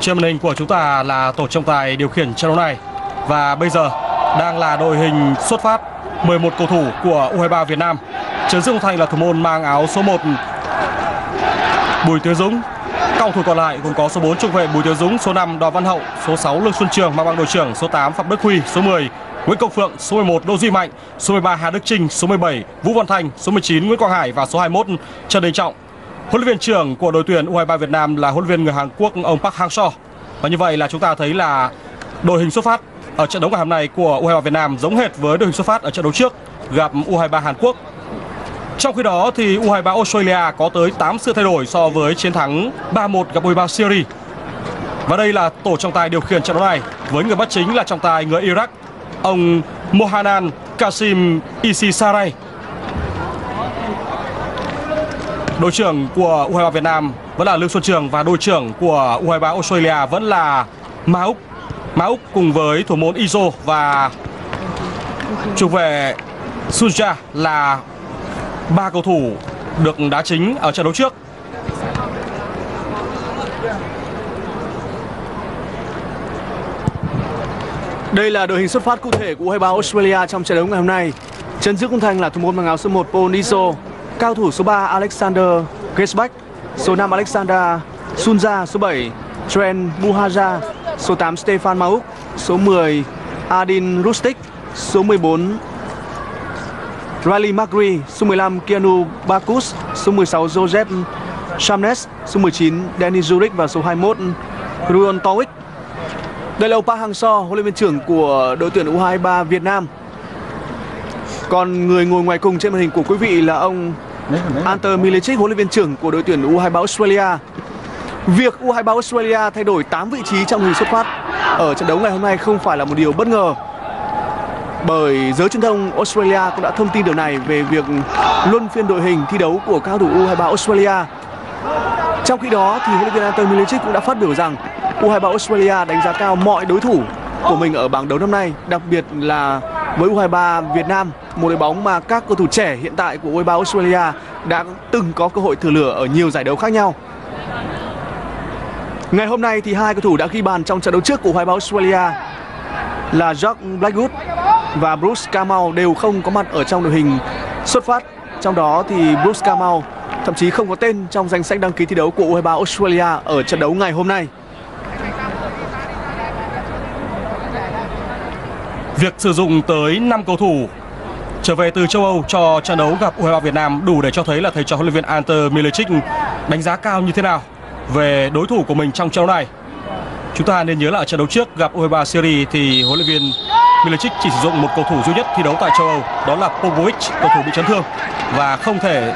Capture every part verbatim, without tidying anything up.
Chơi màn hình của chúng ta là tổ trọng tài điều khiển trận đấu này. Và bây giờ đang là đội hình xuất phát mười một cầu thủ của u hai ba Việt Nam. Trấn Dương Thành là thủ môn mang áo số một Bùi Tiến Dũng. Các cầu thủ còn lại gồm có số bốn trung vệ Bùi Tiến Dũng, số năm Đoàn Văn Hậu, số sáu Lương Xuân Trường mang băng đội trưởng, số tám Phạm Bất Huy, số mười Nguyễn Công Phượng, số mười một Đỗ Duy Mạnh, số mười ba Hà Đức Trinh, số mười bảy Vũ Văn Thành, số mười chín Nguyễn Quang Hải và số hai mươi mốt Trần Đình Trọng. Huấn luyện viên trưởng của đội tuyển u hai ba Việt Nam là huấn luyện viên người Hàn Quốc ông Park Hang Seo. Và như vậy là chúng ta thấy là đội hình xuất phát ở trận đấu ngày hôm nay của u hai ba Việt Nam giống hệt với đội hình xuất phát ở trận đấu trước gặp u hai ba Hàn Quốc. Trong khi đó thì u hai ba Australia có tới tám sự thay đổi so với chiến thắng ba một gặp u hai ba Syria. Và đây là tổ trọng tài điều khiển trận đấu này với người bắt chính là trọng tài người Iraq, ông Mohanan Kasim e xê Saray. Đội trưởng của u hai ba Việt Nam vẫn là Lương Xuân Trường và đội trưởng của u hai ba Australia vẫn là Mauck. Mauck cùng với thủ môn Iso và trung vệ Sunza là ba cầu thủ được đá chính ở trận đấu trước. Đây là đội hình xuất phát cụ thể của u hai ba Australia trong trận đấu ngày hôm nay. Trấn Dương Thành là thủ môn mang áo số một Paul Iso, cao thủ số ba Alexander Gersbach, số năm Alexander Sunza, số bảy Trent Buharja, số tám Stefan Mauck, số mười Adin Rustic, số mười bốn Riley Magri, số mười lăm Keanu Bakus, số mười sáu Josef Chamnes, số mười chín Danny Zurich và số hai mươi mốt Ruon Towic. Đây là Park Hang Seo, huấn luyện viên trưởng của đội tuyển u hai ba Việt Nam. Còn người ngồi ngoài cùng trên màn hình của quý vị là ông Ante Milicic, huấn luyện viên trưởng của đội tuyển u hai ba Australia. Việc u hai ba Australia thay đổi tám vị trí trong hình xuất phát ở trận đấu ngày hôm nay không phải là một điều bất ngờ, bởi giới truyền thông Australia cũng đã thông tin điều này về việc luân phiên đội hình thi đấu của các cầu thủ u hai ba Australia. Trong khi đó thì huấn luyện viên Ante Milicic cũng đã phát biểu rằng u hai ba Australia đánh giá cao mọi đối thủ của mình ở bảng đấu năm nay, đặc biệt là với u hai ba Việt Nam, một đội bóng mà các cầu thủ trẻ hiện tại của u hai ba Australia đã từng có cơ hội thử lửa ở nhiều giải đấu khác nhau. Ngày hôm nay thì hai cầu thủ đã ghi bàn trong trận đấu trước của u hai ba Australia là Josh Blackwood và Bruce Camau đều không có mặt ở trong đội hình xuất phát. Trong đó thì Bruce Camau thậm chí không có tên trong danh sách đăng ký thi đấu của u hai ba Australia ở trận đấu ngày hôm nay. Việc sử dụng tới năm cầu thủ trở về từ châu Âu cho trận đấu gặp u hai ba Việt Nam đủ để cho thấy là thầy trò huấn luyện viên Ante Milicic đánh giá cao như thế nào về đối thủ của mình trong trận đấu này. Chúng ta nên nhớ là ở trận đấu trước gặp u hai ba Syria thì huấn luyện viên Milicic chỉ sử dụng một cầu thủ duy nhất thi đấu tại châu Âu, đó là Popovic, cầu thủ bị chấn thương và không thể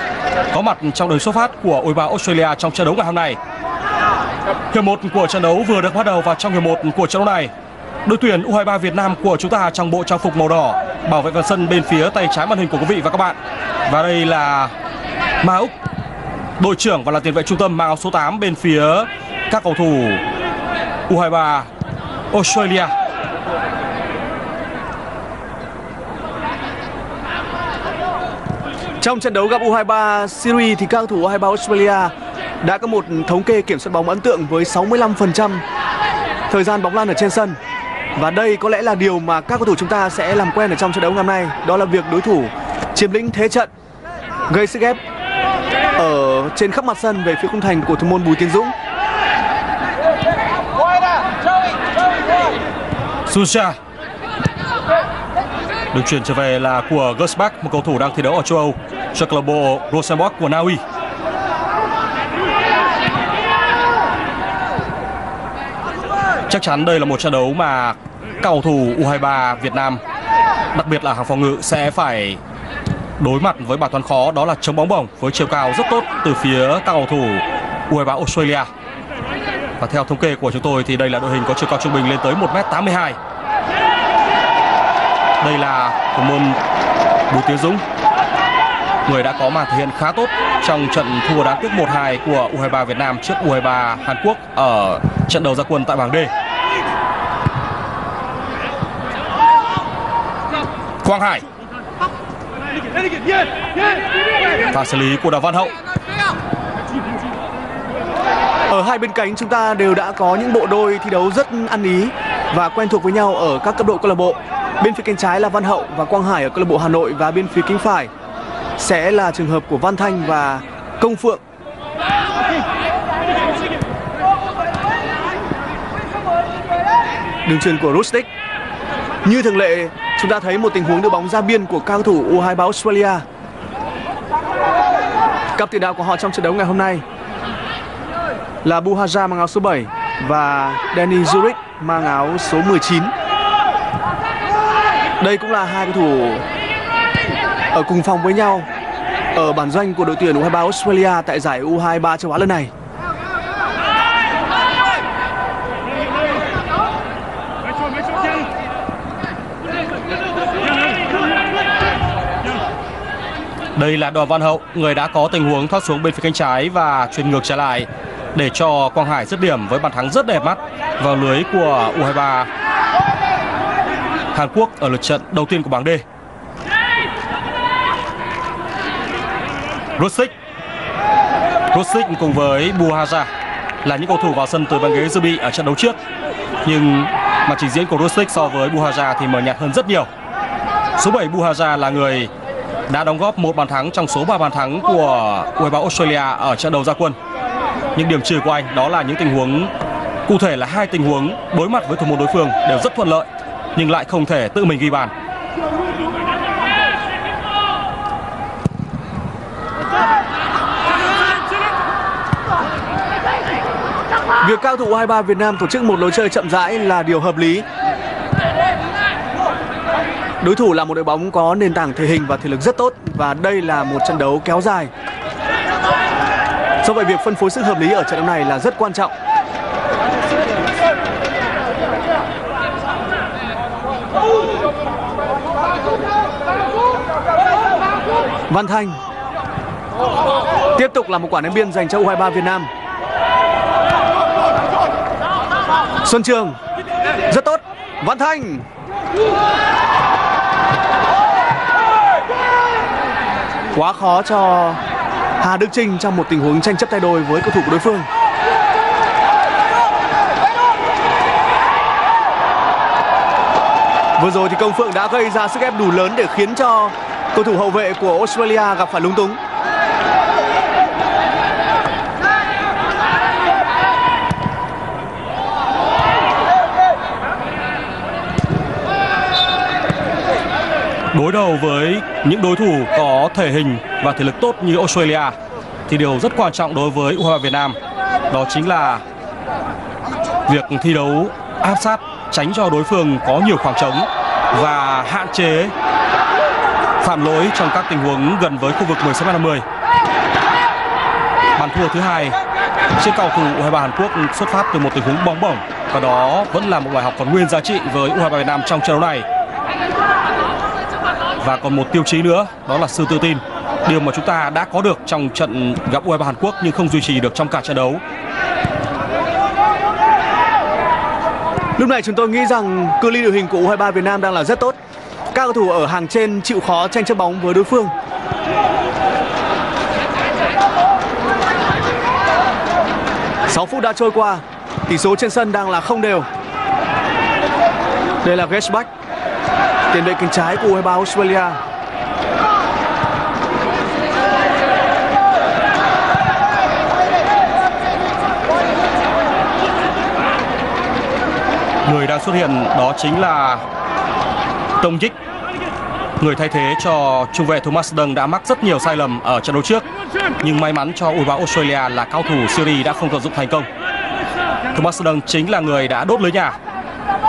có mặt trong đội xuất phát của u hai ba Australia trong trận đấu ngày hôm nay. Hiệp một của trận đấu vừa được bắt đầu và trong hiệp một của trận đấu này, đội tuyển u hai ba Việt Nam của chúng ta trong bộ trang phục màu đỏ bảo vệ phần sân bên phía tay trái màn hình của quý vị và các bạn. Và đây là Mauck, đội trưởng và là tiền vệ trung tâm mang áo số tám bên phía các cầu thủ u hai ba Australia. Trong trận đấu gặp u hai ba Syria thì các cầu thủ u hai ba Australia đã có một thống kê kiểm soát bóng ấn tượng với sáu mươi lăm phần trăm thời gian bóng lăn ở trên sân. Và đây có lẽ là điều mà các cầu thủ chúng ta sẽ làm quen ở trong trận đấu ngày hôm nay, đó là việc đối thủ chiếm lĩnh thế trận, gây sức ép ở trên khắp mặt sân về phía khung thành của thủ môn Bùi Tiến Dũng. Sunza được chuyển trở về là của Gersbach, một cầu thủ đang thi đấu ở châu Âu cho câu lạc bộ Rosenborg của Na Uy. Chắc chắn đây là một trận đấu mà các cầu thủ u hai ba Việt Nam, đặc biệt là hàng phòng ngự, sẽ phải đối mặt với bài toán khó, đó là chống bóng bổng với chiều cao rất tốt từ phía các cầu thủ u hai ba Australia. Và theo thống kê của chúng tôi thì đây là đội hình có chiều cao trung bình lên tới một mét tám mươi hai. Đây là thủ môn Bùi Tiến Dũng, người đã có màn thể hiện khá tốt trong trận thua đáng tiếc một hai của u hai ba Việt Nam trước u hai ba Hàn Quốc ở trận đầu ra quân tại bảng D. Quang Hải Pha xử lý của Đoàn Văn Hậu. Ở hai bên cánh chúng ta đều đã có những bộ đôi thi đấu rất ăn ý và quen thuộc với nhau ở các cấp độ câu lạc bộ. Bên phía cánh trái là Văn Hậu và Quang Hải ở câu lạc bộ Hà Nội, và bên phía cánh phải sẽ là trường hợp của Văn Thanh và Công Phượng. Đường chuyền của Rustic. Như thường lệ, chúng ta thấy một tình huống đưa bóng ra biên của cao thủ u hai ba Australia. Cặp tiền đạo của họ trong trận đấu ngày hôm nay là Buharja mang áo số bảy và Danny Zurich mang áo số mười chín. Đây cũng là hai cầu thủ ở cùng phòng với nhau ở bản doanh của đội tuyển u hai ba Australia tại giải u hai ba châu Á lần này. Đây là Đoàn Văn Hậu, người đã có tình huống thoát xuống bên phía cánh trái và chuyền ngược trở lại để cho Quang Hải dứt điểm với bàn thắng rất đẹp mắt vào lưới của u hai ba Hàn Quốc ở lượt trận đầu tiên của bảng D. Rustic Rustic cùng với Buharja là những cầu thủ vào sân từ bàn ghế dự bị ở trận đấu trước, nhưng màn trình diễn của Rustic so với Buharja thì mờ nhạt hơn rất nhiều. Số bảy Buharja là người đã đóng góp một bàn thắng trong số ba bàn thắng của u hai ba Australia ở trận đầu ra quân. Những điểm trừ của anh đó là những tình huống, cụ thể là hai tình huống đối mặt với thủ môn đối phương đều rất thuận lợi nhưng lại không thể tự mình ghi bàn. Việc cao thủ u hai ba Việt Nam tổ chức một lối chơi chậm rãi là điều hợp lý. Đối thủ là một đội bóng có nền tảng thể hình và thể lực rất tốt, và đây là một trận đấu kéo dài. Do vậy việc phân phối sức hợp lý ở trận đấu này là rất quan trọng. Văn Thanh tiếp tục là một quả ném biên dành cho u hai ba Việt Nam. Xuân Trường rất tốt. Văn Thanh. Quá khó cho Hà Đức Trinh trong một tình huống tranh chấp tay đôi với cầu thủ của đối phương. Vừa rồi thì Công Phượng đã gây ra sức ép đủ lớn để khiến cho cầu thủ hậu vệ của Australia gặp phải lúng túng. Đối đầu với những đối thủ có thể hình và thể lực tốt như Australia thì điều rất quan trọng đối với u hai ba Việt Nam đó chính là việc thi đấu áp sát, tránh cho đối phương có nhiều khoảng trống và hạn chế phạm lỗi trong các tình huống gần với khu vực mười sáu mét năm mươi. Bàn thua thứ hai trên cầu thủ u hai ba Hàn Quốc xuất phát từ một tình huống bóng bổng, và đó vẫn là một bài học còn nguyên giá trị với u hai ba Việt Nam trong trận đấu này. Và còn một tiêu chí nữa đó là sự tự tin, điều mà chúng ta đã có được trong trận gặp u hai ba Hàn Quốc nhưng không duy trì được trong cả trận đấu. Lúc này chúng tôi nghĩ rằng cự ly đội hình của u hai ba Việt Nam đang là rất tốt. Các cầu thủ ở hàng trên chịu khó tranh chấp bóng với đối phương. sáu phút đã trôi qua, tỷ số trên sân đang là không đều. Đây là Gersbach, tiền vệ cánh trái của u hai ba Australia. Người đang xuất hiện đó chính là Tông Dích, người thay thế cho trung vệ Thomas Deng đã mắc rất nhiều sai lầm ở trận đấu trước, nhưng may mắn cho u hai ba Australia là cao thủ Syria đã không tận dụng thành công. Thomas Deng chính là người đã đốt lưới nhà,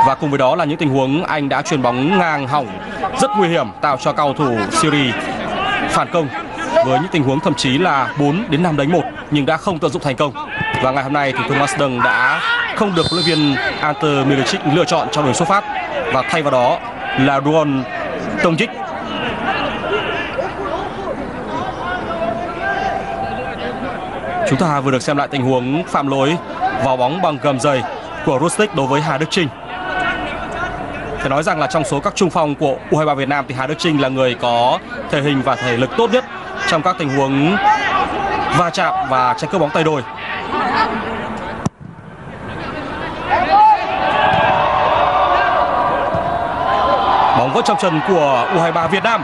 và cùng với đó là những tình huống anh đã chuyền bóng ngang hỏng rất nguy hiểm, tạo cho cầu thủ Syria phản công với những tình huống thậm chí là bốn đến năm đánh một nhưng đã không tận dụng thành công. Và ngày hôm nay thì Thomas Deng đã không được huấn luyện viên Ante Milicic lựa chọn trong đội xuất phát, và thay vào đó là Duon Tonjic. Chúng ta vừa được xem lại tình huống phạm lỗi vào bóng bằng gầm giày của Rustic đối với Hà Đức Trinh. Phải nói rằng là trong số các trung phong của u hai mươi ba Việt Nam thì Hà Đức Trinh là người có thể hình và thể lực tốt nhất trong các tình huống va chạm và tranh cướp bóng tay đôi. Bóng vỡ trong chân của u hai mươi ba Việt Nam.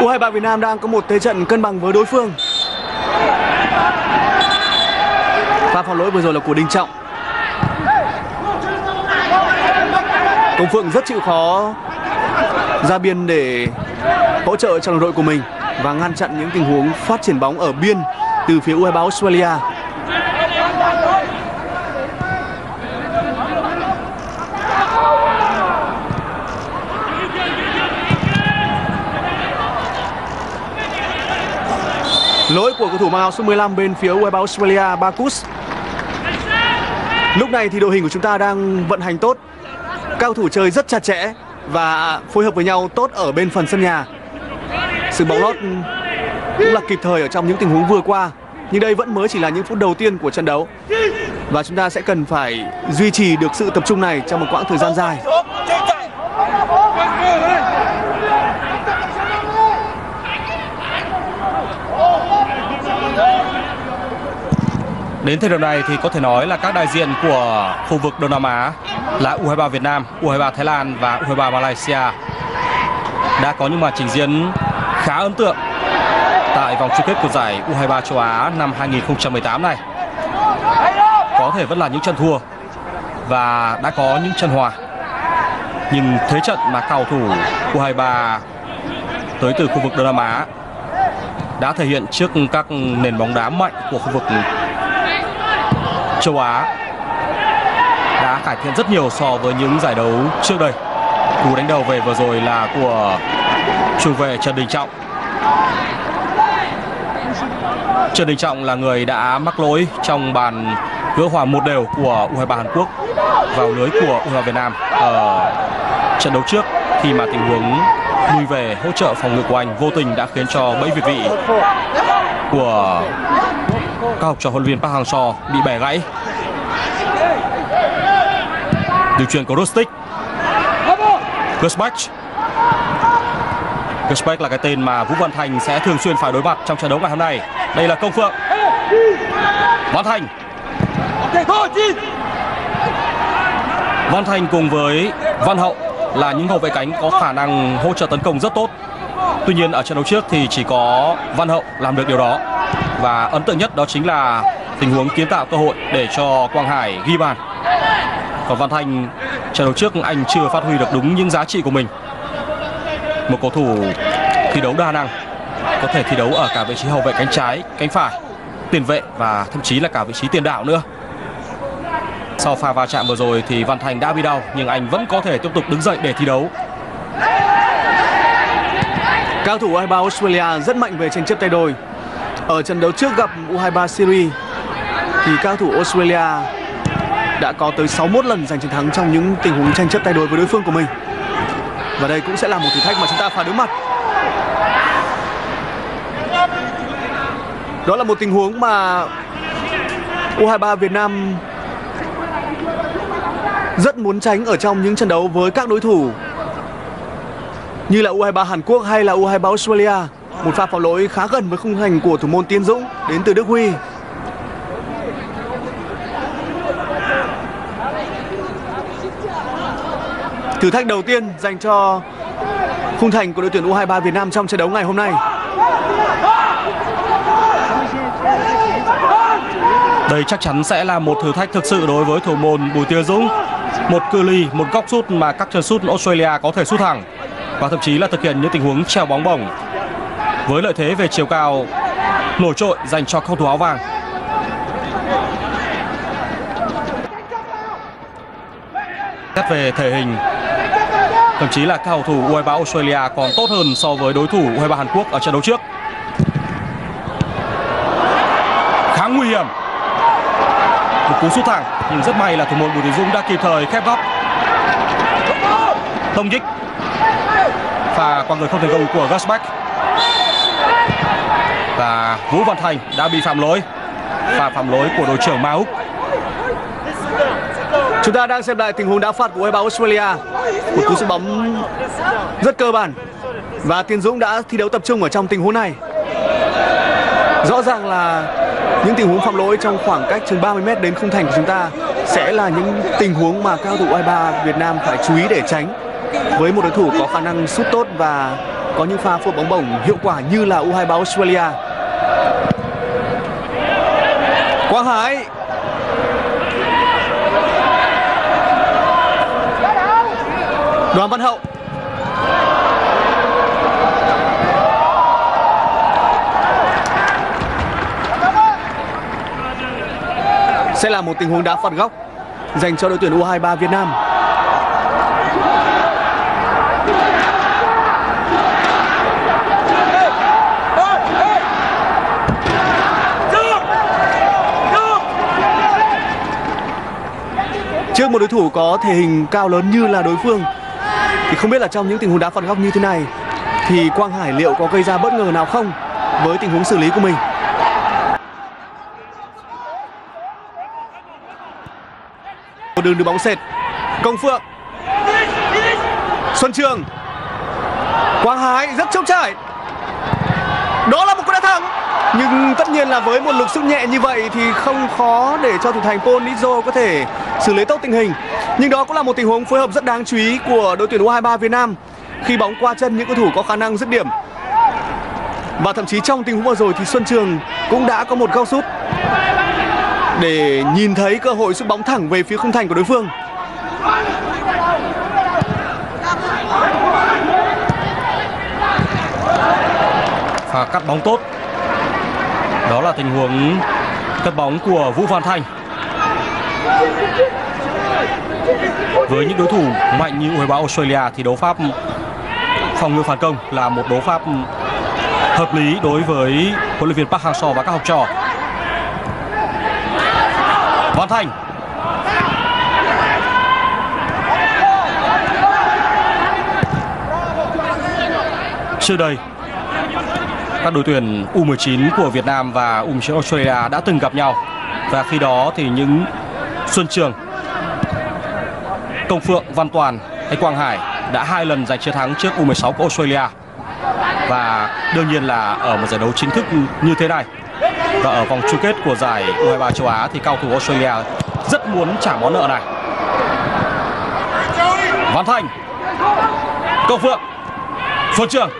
u hai mươi ba Việt Nam đang có một thế trận cân bằng với đối phương. Pha phá lỗi vừa rồi là của Đình Trọng. Công Phượng rất chịu khó ra biên để hỗ trợ cho đồng đội của mình và ngăn chặn những tình huống phát triển bóng ở biên từ phía u hai mươi ba Australia. Lỗi của cầu thủ mang áo số mười lăm bên phía u hai mươi ba Australia, Bakus. Lúc này thì đội hình của chúng ta đang vận hành tốt. Các cầu thủ chơi rất chặt chẽ và phối hợp với nhau tốt ở bên phần sân nhà. Sự bóng lót cũng là kịp thời ở trong những tình huống vừa qua. Nhưng đây vẫn mới chỉ là những phút đầu tiên của trận đấu. Và chúng ta sẽ cần phải duy trì được sự tập trung này trong một quãng thời gian dài. Đến thời điểm này thì có thể nói là các đại diện của khu vực Đông Nam Á là u hai mươi ba Việt Nam, u hai mươi ba Thái Lan và u hai mươi ba Malaysia đã có những màn trình diễn khá ấn tượng tại vòng chung kết của giải u hai mươi ba châu Á năm hai nghìn không trăm mười tám này. Có thể vẫn là những trận thua và đã có những trận hòa. Nhưng thế trận mà cầu thủ u hai mươi ba tới từ khu vực Đông Nam Á đã thể hiện trước các nền bóng đá mạnh của khu vực châu Á đã cải thiện rất nhiều so với những giải đấu trước đây. Cú đánh đầu về vừa rồi là của trung vệ Trần Đình Trọng. Trần Đình Trọng là người đã mắc lỗi trong bàn gỡ hòa một đều của u hai mươi ba Hàn Quốc vào lưới của u hai mươi ba Việt Nam ở trận đấu trước, khi mà tình huống lùi về hỗ trợ phòng ngự của anh vô tình đã khiến cho bẫy việt vị của các học trò huấn luyện viên Park Hang Seo bị bẻ gãy. Điều chuyền của Rustic. Gersbach. Gersbach là cái tên mà Vũ Văn Thành sẽ thường xuyên phải đối mặt trong trận đấu ngày hôm nay. Đây là Công Phượng. Văn Thành. Văn Thành cùng với Văn Hậu là những hậu vệ cánh có khả năng hỗ trợ tấn công rất tốt. Tuy nhiên ở trận đấu trước thì chỉ có Văn Hậu làm được điều đó. Và ấn tượng nhất đó chính là tình huống kiến tạo cơ hội để cho Quang Hải ghi bàn. Còn Văn Thành trận đấu trước anh chưa phát huy được đúng những giá trị của mình. Một cầu thủ thi đấu đa năng, có thể thi đấu ở cả vị trí hậu vệ cánh trái, cánh phải, tiền vệ và thậm chí là cả vị trí tiền đạo nữa. Sau pha va chạm vừa rồi thì Văn Thành đã bị đau nhưng anh vẫn có thể tiếp tục đứng dậy để thi đấu. Các cầu thủ u hai mươi ba Australia rất mạnh về tranh chấp tay đôi. Ở trận đấu trước gặp u hai mươi ba Syria thì các cầu thủ Australia đã có tới sáu mươi mốt lần giành chiến thắng trong những tình huống tranh chấp tay đôi với đối phương của mình. Và đây cũng sẽ là một thử thách mà chúng ta phải đối mặt. Đó là một tình huống mà u hai mươi ba Việt Nam rất muốn tránh ở trong những trận đấu với các đối thủ như là u hai mươi ba Hàn Quốc hay là u hai mươi ba Australia. Một pha pháo lỗi khá gần với khung thành của thủ môn Tiến Dũng đến từ Đức Huy. Thử thách đầu tiên dành cho khung thành của đội tuyển u hai mươi ba Việt Nam trong trận đấu ngày hôm nay. Đây chắc chắn sẽ là một thử thách thực sự đối với thủ môn Bùi Tiến Dũng. Một cự ly, một góc sút mà các chân sút Australia có thể sút thẳng và thậm chí là thực hiện những tình huống treo bóng bổng với lợi thế về chiều cao nổi trội dành cho cầu thủ áo vàng. Xét về thể hình, thậm chí là các cầu thủ u hai mươi ba Australia còn tốt hơn so với đối thủ u hai mươi ba Hàn Quốc ở trận đấu trước. Khá nguy hiểm. Một cú sút thẳng nhưng rất may là thủ môn Bùi Tiến Dũng đã kịp thời khép góc. Tông dích. Pha qua người không thành công của Gersbach. Và Vũ Văn Thành đã bị phạm lỗi. pha phạm lỗi của đội trưởng Mauck. Chúng ta đang xem lại tình huống đá phạt của u hai mươi ba Australia. Một cú sút bóng rất cơ bản và Tiến Dũng đã thi đấu tập trung ở trong tình huống này. Rõ ràng là những tình huống phạm lỗi trong khoảng cách chừng ba mươi mét đến khung thành của chúng ta sẽ là những tình huống mà cao thủ u hai mươi ba Việt Nam phải chú ý để tránh. Với một đối thủ có khả năng sút tốt và có những pha phối bóng bổng hiệu quả như là u hai mươi ba Australia. Quang Hải. Đoàn Văn Hậu. Sẽ là một tình huống đá phạt góc dành cho đội tuyển u hai mươi ba Việt Nam. Trước một đối thủ có thể hình cao lớn như là đối phương thì không biết là trong những tình huống đá phạt góc như thế này thì Quang Hải liệu có gây ra bất ngờ nào không với tình huống xử lý của mình. Một đường đưa bóng sệt. Công Phượng. Xuân Trường. Quang Hải rất trống trải. Đó là một cú đá thẳng. Nhưng tất nhiên là với một lực sút nhẹ như vậy thì không khó để cho thủ thành Paul Iso có thể xử lý tốt tình hình. Nhưng đó cũng là một tình huống phối hợp rất đáng chú ý của đội tuyển u hai mươi ba Việt Nam khi bóng qua chân những cầu thủ có khả năng dứt điểm. Và thậm chí trong tình huống vừa rồi thì Xuân Trường cũng đã có một góc sút để nhìn thấy cơ hội sút bóng thẳng về phía khung thành của đối phương. Pha cắt bóng tốt. Đó là tình huống cắt bóng của Vũ Văn Thành. Với những đối thủ mạnh như u hai mươi ba Australia thì đấu pháp phòng ngự phản công là một đấu pháp hợp lý đối với huấn luyện viên Park Hang Seo và các học trò. Văn Thành. Trước đây các đội tuyển u mười chín của Việt Nam và u mười chín Australia đã từng gặp nhau và khi đó thì những Xuân Trường, Công Phượng, Văn Toàn hay Quang Hải đã hai lần giành chiến thắng trước u mười sáu của Australia. Và đương nhiên là ở một giải đấu chính thức như thế này và ở vòng chung kết của giải u hai mươi ba châu Á thì cao thủ Australia rất muốn trả món nợ này. Văn Thành, Công Phượng, Xuân Trường.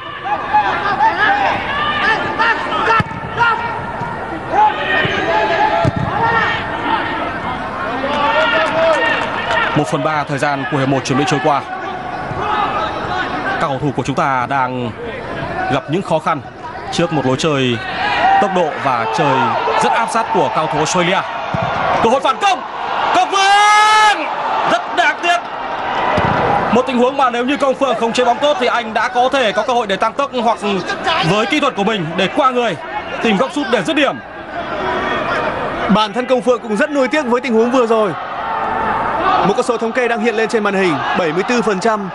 một phần ba thời gian của hiệp một chuẩn bị trôi qua. Các cầu thủ của chúng ta đang gặp những khó khăn trước một lối chơi tốc độ và chơi rất áp sát của cao thủ Australia. Cơ hội phản công. Công Phượng! Rất đáng tiếc. Một tình huống mà nếu như Công Phượng không chế bóng tốt thì anh đã có thể có cơ hội để tăng tốc hoặc với kỹ thuật của mình để qua người, tìm góc sút để dứt điểm. Bản thân Công Phượng cũng rất nuối tiếc với tình huống vừa rồi. Một con số thống kê đang hiện lên trên màn hình, bảy mươi tư phần trăm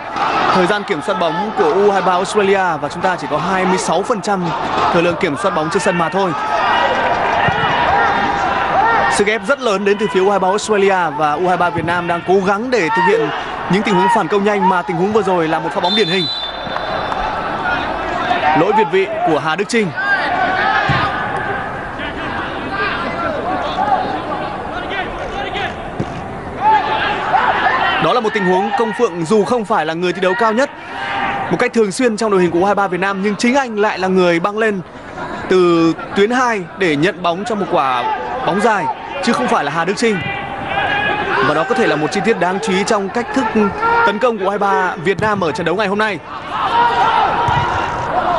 thời gian kiểm soát bóng của u hai mươi ba Australia và chúng ta chỉ có hai mươi sáu phần trăm thời lượng kiểm soát bóng trên sân mà thôi. Sự ép rất lớn đến từ phía u hai mươi ba Australia và u hai mươi ba Việt Nam đang cố gắng để thực hiện những tình huống phản công nhanh mà tình huống vừa rồi là một pha bóng điển hình. Lỗi việt vị của Hà Đức Trinh. Đó là một tình huống Công Phượng dù không phải là người thi đấu cao nhất một cách thường xuyên trong đội hình của u hai mươi ba Việt Nam, nhưng chính anh lại là người băng lên từ tuyến hai để nhận bóng trong một quả bóng dài chứ không phải là Hà Đức Trinh. Và đó có thể là một chi tiết đáng chú ý trong cách thức tấn công của u hai mươi ba Việt Nam ở trận đấu ngày hôm nay.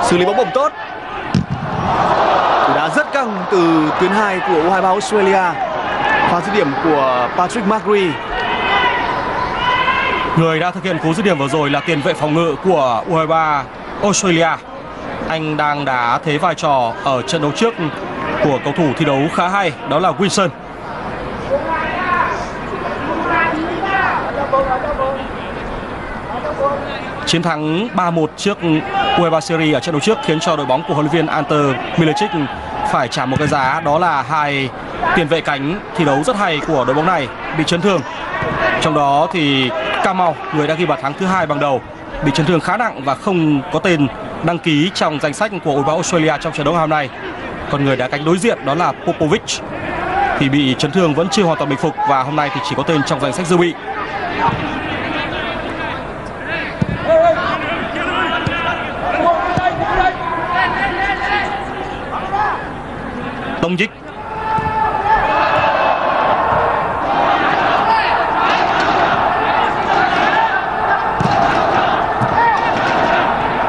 Xử lý bóng bổng tốt. Cú đá rất căng từ tuyến hai của u hai mươi ba Australia. Pha dứt điểm của Patrick Magri. Người đã thực hiện cú dứt điểm vừa rồi là tiền vệ phòng ngự của u hai mươi ba Australia. Anh đang đá thế vai trò ở trận đấu trước của cầu thủ thi đấu khá hay, đó là Wilson. Chiến thắng ba một trước u hai mươi ba Syria ở trận đấu trước khiến cho đội bóng của huấn luyện viên Ante Milicic phải trả một cái giá, đó là hai tiền vệ cánh thi đấu rất hay của đội bóng này bị chấn thương. Trong đó thì Camau, người đã ghi bàn thắng thứ hai bằng đầu, bị chấn thương khá nặng và không có tên đăng ký trong danh sách của u bóng Australia trong trận đấu hôm nay. Còn người đá cánh đối diện đó là Popovic thì bị chấn thương vẫn chưa hoàn toàn bình phục và hôm nay thì chỉ có tên trong danh sách dự bị. Tông dích.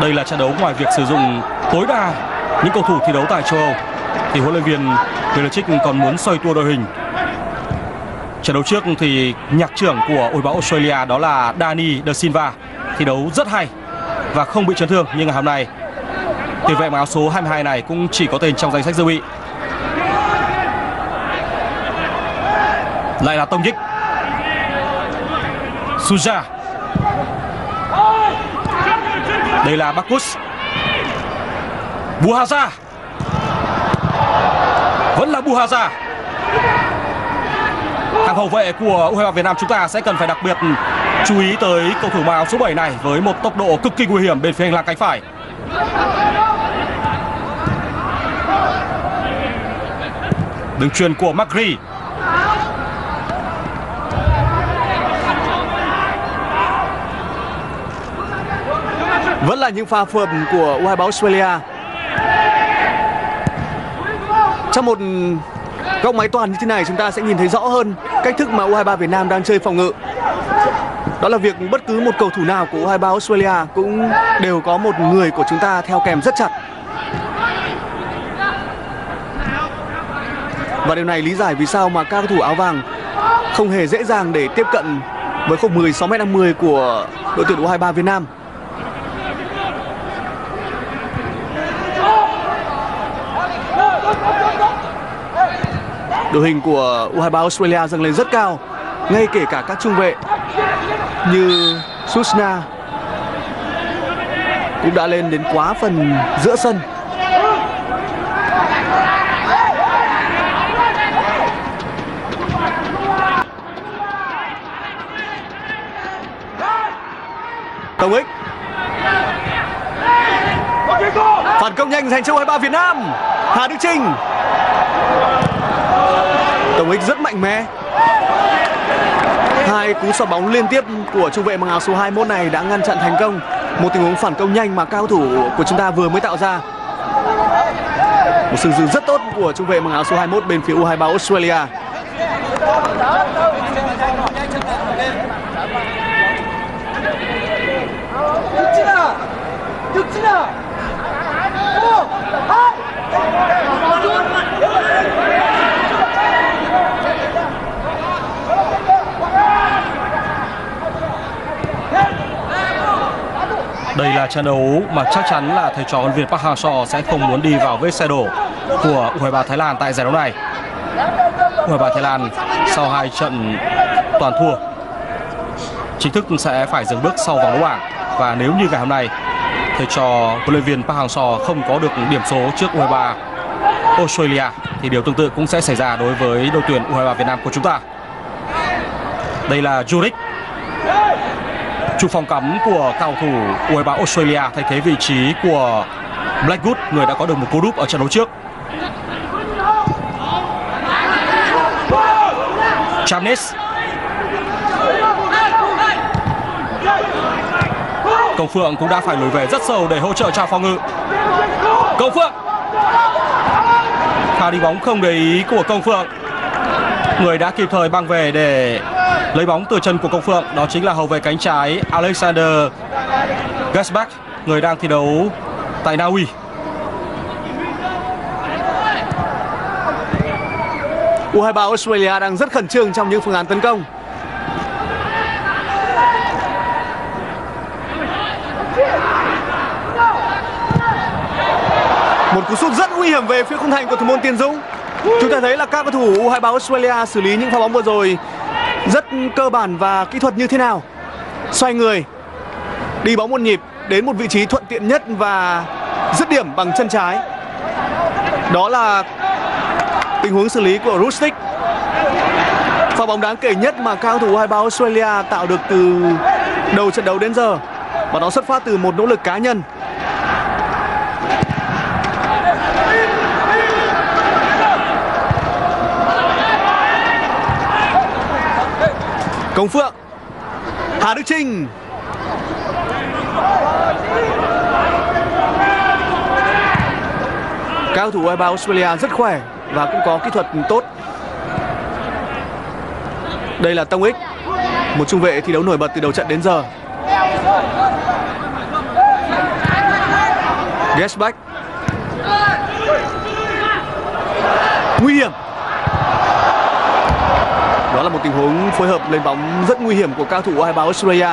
Đây là trận đấu ngoài việc sử dụng tối đa những cầu thủ thi đấu tại châu Âu thì huấn luyện viên Milicic còn muốn xoay tua đội hình. Trận đấu trước thì nhạc trưởng của u bóng Australia đó là Dani De Silva thi đấu rất hay và không bị chấn thương, nhưng ngày hôm nay tiền vệ áo số hai mươi hai này cũng chỉ có tên trong danh sách dự bị. Lại là tông dích. Sunza. Đây là Bakus. Buharja. Vẫn là Buharja. Hàng hậu vệ của u hai mươi ba Việt Nam chúng ta sẽ cần phải đặc biệt chú ý tới cầu thủ áo số bảy này với một tốc độ cực kỳ nguy hiểm bên phía hành lang cánh phải. Đường truyền của Magri. Vẫn là những pha phượt của u hai mươi ba Australia. Trong một góc máy toàn như thế này, chúng ta sẽ nhìn thấy rõ hơn cách thức mà u hai mươi ba Việt Nam đang chơi phòng ngự. Đó là việc bất cứ một cầu thủ nào của u hai mươi ba Australia cũng đều có một người của chúng ta theo kèm rất chặt. Và điều này lý giải vì sao mà các cầu thủ áo vàng không hề dễ dàng để tiếp cận với khung mười sáu mét năm mươi của đội tuyển u hai mươi ba Việt Nam. Đội hình của u hai mươi ba Australia dâng lên rất cao, ngay kể cả các trung vệ như Susna cũng đã lên đến quá phần giữa sân. Tổng ích. Phản công nhanh dành cho u hai mươi ba Việt Nam. Hà Đức Trinh. Tổng ích rất mạnh mẽ. Hai cú xoạc bóng liên tiếp của trung vệ mang áo số hai mươi mốt này đã ngăn chặn thành công một tình huống phản công nhanh mà cao thủ của chúng ta vừa mới tạo ra. Một sự dừng rất tốt của trung vệ mang áo số hai mươi mốt bên phía u hai mươi ba Australia. Đây là trận đấu mà chắc chắn là thầy trò huấn luyện viên Park Hang Seo sẽ không muốn đi vào vết xe đổ của u hai mươi ba Thái Lan tại giải đấu này. u hai mươi ba Thái Lan sau hai trận toàn thua chính thức sẽ phải dừng bước sau vòng đấu bảng, và nếu như ngày hôm nay thầy trò huấn luyện viên Park Hang Seo không có được điểm số trước u hai mươi ba Australia thì điều tương tự cũng sẽ xảy ra đối với đội tuyển u hai mươi ba Việt Nam của chúng ta. Đây là Zurich. Trụ phòng cắm của cầu thủ u hai mươi ba Australia thay thế vị trí của Blackwood, người đã có được một cú đúp ở trận đấu trước. Chamnes. Công Phượng cũng đã phải lùi về rất sâu để hỗ trợ cho phòng ngự. Công Phượng. Pha đi bóng không để ý của Công Phượng. Người đã kịp thời băng về để lấy bóng từ chân của Công Phượng đó chính là hậu vệ cánh trái Alexander Gersbach, người đang thi đấu tại Na Uy. u hai mươi ba Australia đang rất khẩn trương trong những phương án tấn công. Một cú sút rất nguy hiểm về phía khung thành của thủ môn Tiến Dũng. Chúng ta thấy là các cầu thủ u hai mươi ba Australia xử lý những pha bóng vừa rồi rất cơ bản và kỹ thuật như thế nào. Xoay người, đi bóng một nhịp đến một vị trí thuận tiện nhất và dứt điểm bằng chân trái. Đó là Tình huống xử lý của Rustic. Pha bóng đáng kể nhất mà cao thủ hai ba Australia tạo được từ đầu trận đấu đến giờ, và nó xuất phát từ một nỗ lực cá nhân. Công Phượng, Hà Đức Trinh. Cao thủ u hai ba Australia rất khỏe và cũng có kỹ thuật tốt. Đây là Tông Ích, một trung vệ thi đấu nổi bật từ đầu trận đến giờ. Gersbach. Nguy hiểm. Đó là một tình huống phối hợp lên bóng rất nguy hiểm của cao thủ u hai ba Australia.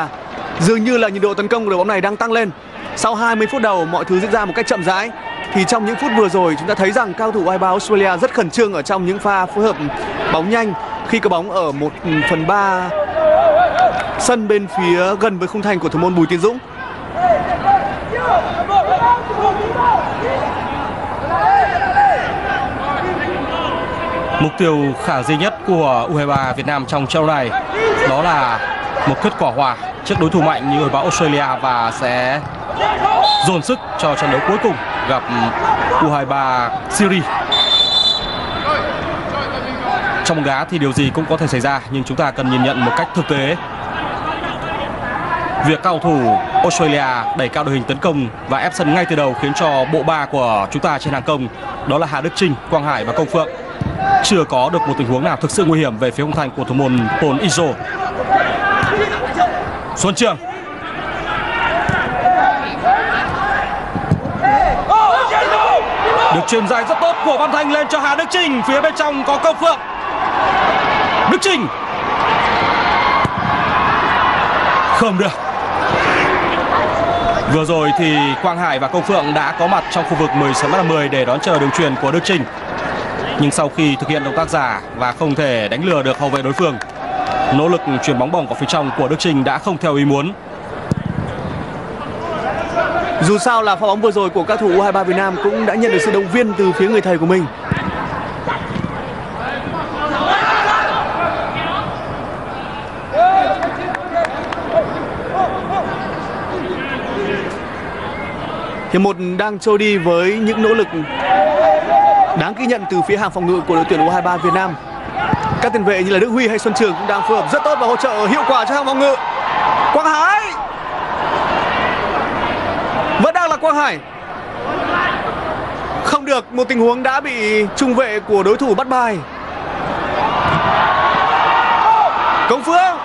Dường như là nhịp độ tấn công của đội bóng này đang tăng lên. Sau hai mươi phút đầu mọi thứ diễn ra một cách chậm rãi, thì trong những phút vừa rồi chúng ta thấy rằng cao thủ u hai ba Australia rất khẩn trương ở trong những pha phối hợp bóng nhanh, khi có bóng ở một phần ba sân bên phía gần với khung thành của thủ môn Bùi Tiến Dũng. Mục tiêu khả dĩ nhất của u hai ba Việt Nam trong trận này đó là một kết quả hòa trước đối thủ mạnh như u hai ba Australia, và sẽ dồn sức cho trận đấu cuối cùng gặp u hai ba Syria. Trong bóng đá thì điều gì cũng có thể xảy ra, nhưng chúng ta cần nhìn nhận một cách thực tế. Việc cầu thủ Australia đẩy cao đội hình tấn công và ép sân ngay từ đầu khiến cho bộ ba của chúng ta trên hàng công, đó là Hà Đức Trinh, Quang Hải và Công Phượng, chưa có được một tình huống nào thực sự nguy hiểm về phía khung thành của thủ môn Paul Iso. Xuân Trường. Được chuyền dài rất tốt của Văn Thành lên cho Hà Đức Trinh, phía bên trong có Công Phượng. Đức Trinh. Không được. Vừa rồi thì Quang Hải và Công Phượng đã có mặt trong khu vực mười mét mười để đón chờ đường chuyền của Đức Trinh. Nhưng sau khi thực hiện động tác giả và không thể đánh lừa được hậu vệ đối phương, nỗ lực chuyền bóng bổng của phía trong của Đức Trinh đã không theo ý muốn. Dù sao là pha bóng vừa rồi của các thủ u hai ba Việt Nam cũng đã nhận được sự động viên từ phía người thầy của mình. Hiệp một đang trôi đi với những nỗ lực đáng ghi nhận từ phía hàng phòng ngự của đội tuyển u hai ba Việt Nam. Các tiền vệ như là Đức Huy hay Xuân Trường cũng đang phối hợp rất tốt và hỗ trợ hiệu quả cho hàng phòng ngự. Quang Hải. Vẫn đang là Quang Hải. Không được, một tình huống đã bị trung vệ của đối thủ bắt bài. Công Phượng.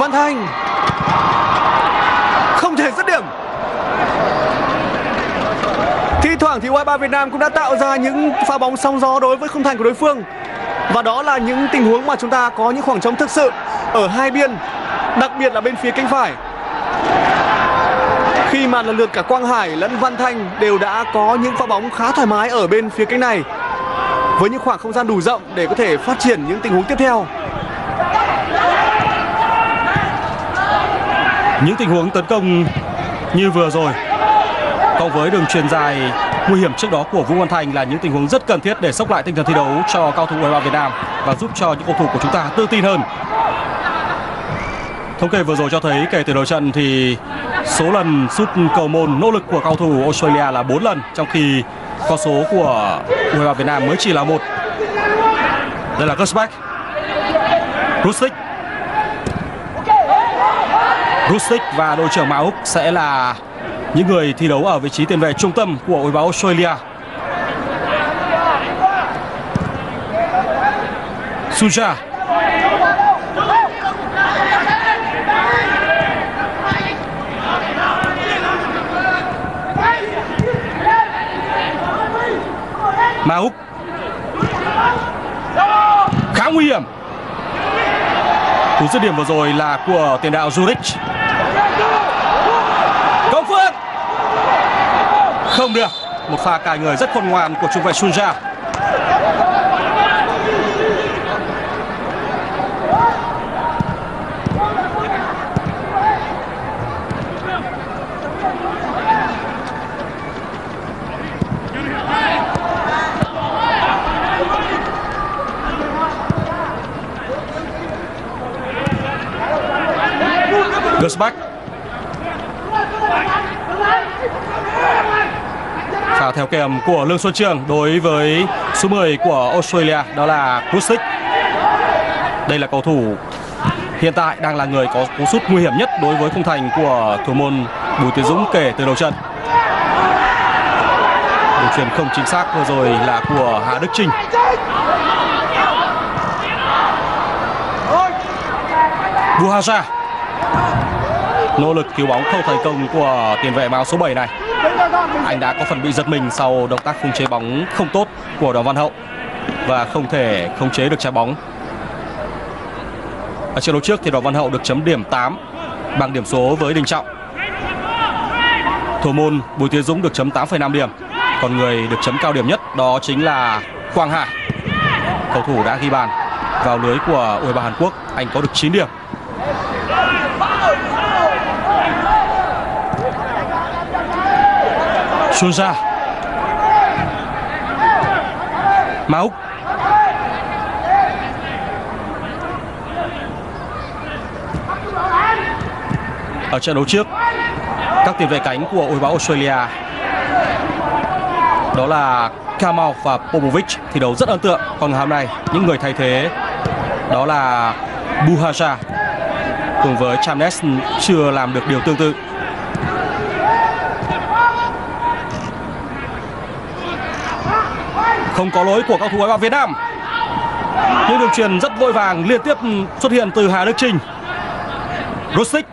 Văn Thành. Không thể dứt điểm. Thi thoảng thì u hai ba Việt Nam cũng đã tạo ra những pha bóng sóng gió đối với khung thành của đối phương. Và đó là những tình huống mà chúng ta có những khoảng trống thực sự ở hai biên, đặc biệt là bên phía cánh phải. Khi mà lần lượt cả Quang Hải lẫn Văn Thanh đều đã có những pha bóng khá thoải mái ở bên phía cánh này, với những khoảng không gian đủ rộng để có thể phát triển những tình huống tiếp theo. Những tình huống tấn công như vừa rồi cộng với đường chuyền dài nguy hiểm trước đó của Vũ Văn Thành là những tình huống rất cần thiết để sốc lại tinh thần thi đấu cho cao thủ u hai ba Việt Nam và giúp cho những cầu thủ của chúng ta tự tin hơn. Thống kê vừa rồi cho thấy kể từ đầu trận thì số lần sút cầu môn nỗ lực của cao thủ Australia là bốn lần, trong khi con số của u hai ba Việt Nam mới chỉ là một. Đây là Gersbach. Rustic. Rustic và đội trưởng Mauck sẽ là những người thi đấu ở vị trí tiền vệ trung tâm của u hai ba Australia. Sunza. Mauck. Khá nguy hiểm. Cú dứt điểm vừa rồi là của tiền đạo Zurich. Công Phượng. Không được. Một pha cài người rất khôn ngoan của trung vệ Sunza. Gersbach. Phao theo kèm của Lương Xuân Trường đối với số mười của Australia, đó là Rustic. Đây là cầu thủ hiện tại đang là người có cú sút nguy hiểm nhất đối với khung thành của thủ môn Bùi Tiến Dũng kể từ đầu trận. Đường chuyền không chính xác vừa rồi là của Hà Đức Trinh. Buharja nỗ lực cứu bóng không thành công của tiền vệ áo số bảy này. Anh đã có phần bị giật mình sau động tác khống chế bóng không tốt của Đoàn Văn Hậu và không thể khống chế được trái bóng. Ở trận đấu trước thì Đoàn Văn Hậu được chấm điểm tám bằng điểm số với Đình Trọng. Thủ môn Bùi Tiến Dũng được chấm tám phẩy năm điểm. Còn người được chấm cao điểm nhất đó chính là Quang Hải. Cầu thủ đã ghi bàn vào lưới của U hai ba Hàn Quốc, anh có được chín điểm. Sunza, Mauck, ở trận đấu trước các tiền vệ cánh của U hai ba Australia đó là Camau và Popovic thi đấu rất ấn tượng. Còn hôm nay những người thay thế đó là Buharja cùng với Chamnes chưa làm được điều tương tự. Không có lỗi của cầu thủ U hai ba Việt Nam. Những đường chuyền rất vội vàng liên tiếp xuất hiện từ Hà Đức Trinh. Rustic.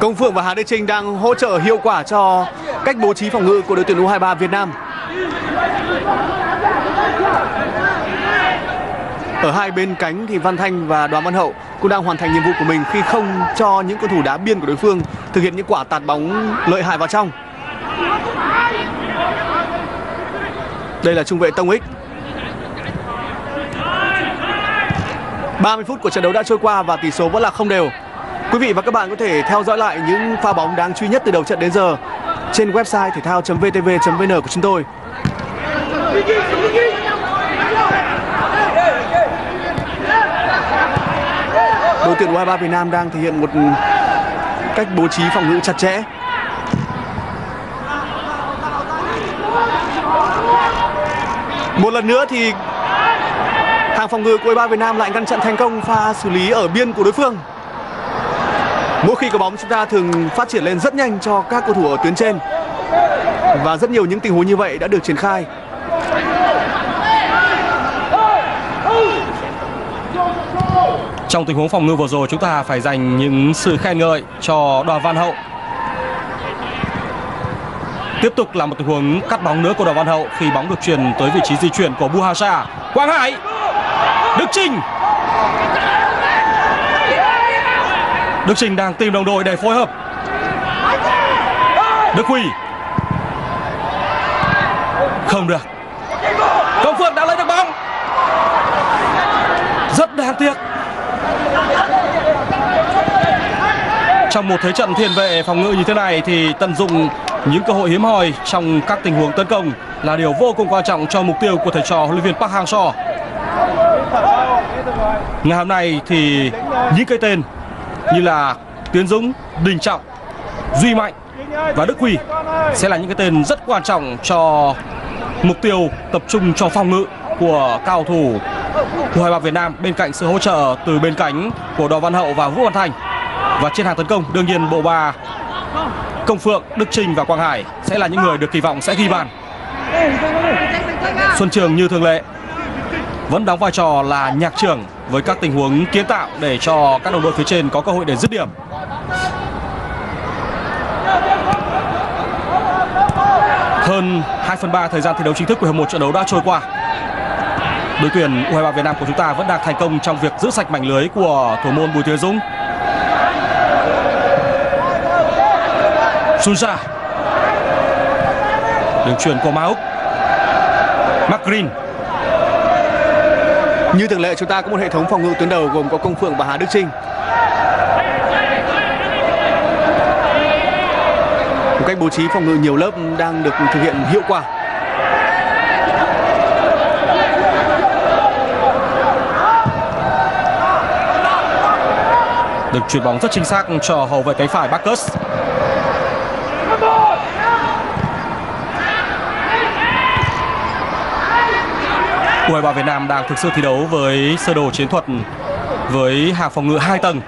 Công Phượng và Hà Đức Trinh đang hỗ trợ hiệu quả cho cách bố trí phòng ngự của đội tuyển U hai ba Việt Nam. Ở hai bên cánh thì Văn Thanh và Đoàn Văn Hậu cũng đang hoàn thành nhiệm vụ của mình khi không cho những cầu thủ đá biên của đối phương thực hiện những quả tạt bóng lợi hại vào trong. Đây là trung vệ Tông Ích. ba mươi phút của trận đấu đã trôi qua và tỷ số vẫn là không đều. Quý vị và các bạn có thể theo dõi lại những pha bóng đáng chú ý nhất từ đầu trận đến giờ trên website thể thao chấm vê tê vê chấm vê en của chúng tôi. Đội tuyển U hai ba Việt Nam đang thể hiện một cách bố trí phòng ngự chặt chẽ. Một lần nữa thì hàng phòng ngự của U hai ba Việt Nam lại ngăn chặn thành công pha xử lý ở biên của đối phương. Mỗi khi có bóng chúng ta thường phát triển lên rất nhanh cho các cầu thủ ở tuyến trên. Và rất nhiều những tình huống như vậy đã được triển khai. Trong tình huống phòng ngự vừa rồi chúng ta phải dành những sự khen ngợi cho Đoàn Văn Hậu. Tiếp tục là một tình huống cắt bóng nữa của Đoàn Văn Hậu khi bóng được truyền tới vị trí di chuyển của Buharja. Quang Hải, Đức Trinh. Đức Trinh đang tìm đồng đội để phối hợp. Đức Huy. Không được. Công Phượng đã lấy được bóng. Rất đáng tiếc. Trong một thế trận thiên vệ phòng ngự như thế này thì tận dụng những cơ hội hiếm hoi trong các tình huống tấn công là điều vô cùng quan trọng cho mục tiêu của thầy trò huấn luyện viên Park Hang Seo. Ngày hôm nay thì những cái tên như là Tiến Dũng, Đình Trọng, Duy Mạnh và Đức Huy sẽ là những cái tên rất quan trọng cho mục tiêu tập trung cho phòng ngự của cao thủ U hai ba Việt Nam, bên cạnh sự hỗ trợ từ bên cánh của Đoàn Văn Hậu và Vũ Văn Thành. Và trên hàng tấn công đương nhiên bộ ba Công Phượng, Đức Trinh và Quang Hải sẽ là những người được kỳ vọng sẽ ghi bàn. Xuân Trường như thường lệ vẫn đóng vai trò là nhạc trưởng với các tình huống kiến tạo để cho các đồng đội phía trên có cơ hội để dứt điểm. Hơn hai phần ba thời gian thi đấu chính thức của hiệp một trận đấu đã trôi qua. Đội tuyển U hai ba Việt Nam của chúng ta vẫn đang thành công trong việc giữ sạch mảnh lưới của thủ môn Bùi Tiến Dũng. Sunza. Đường chuyền của Mauck. Magri. Như thường lệ chúng ta có một hệ thống phòng ngự tuyến đầu gồm có Công Phượng và Hà Đức Trinh. Một cách bố trí phòng ngự nhiều lớp đang được thực hiện hiệu quả. Được chuyền bóng rất chính xác cho hậu vệ cánh phải Bakus. U hai ba Việt Nam đang thực sự thi đấu với sơ đồ chiến thuật với hàng phòng ngự hai tầng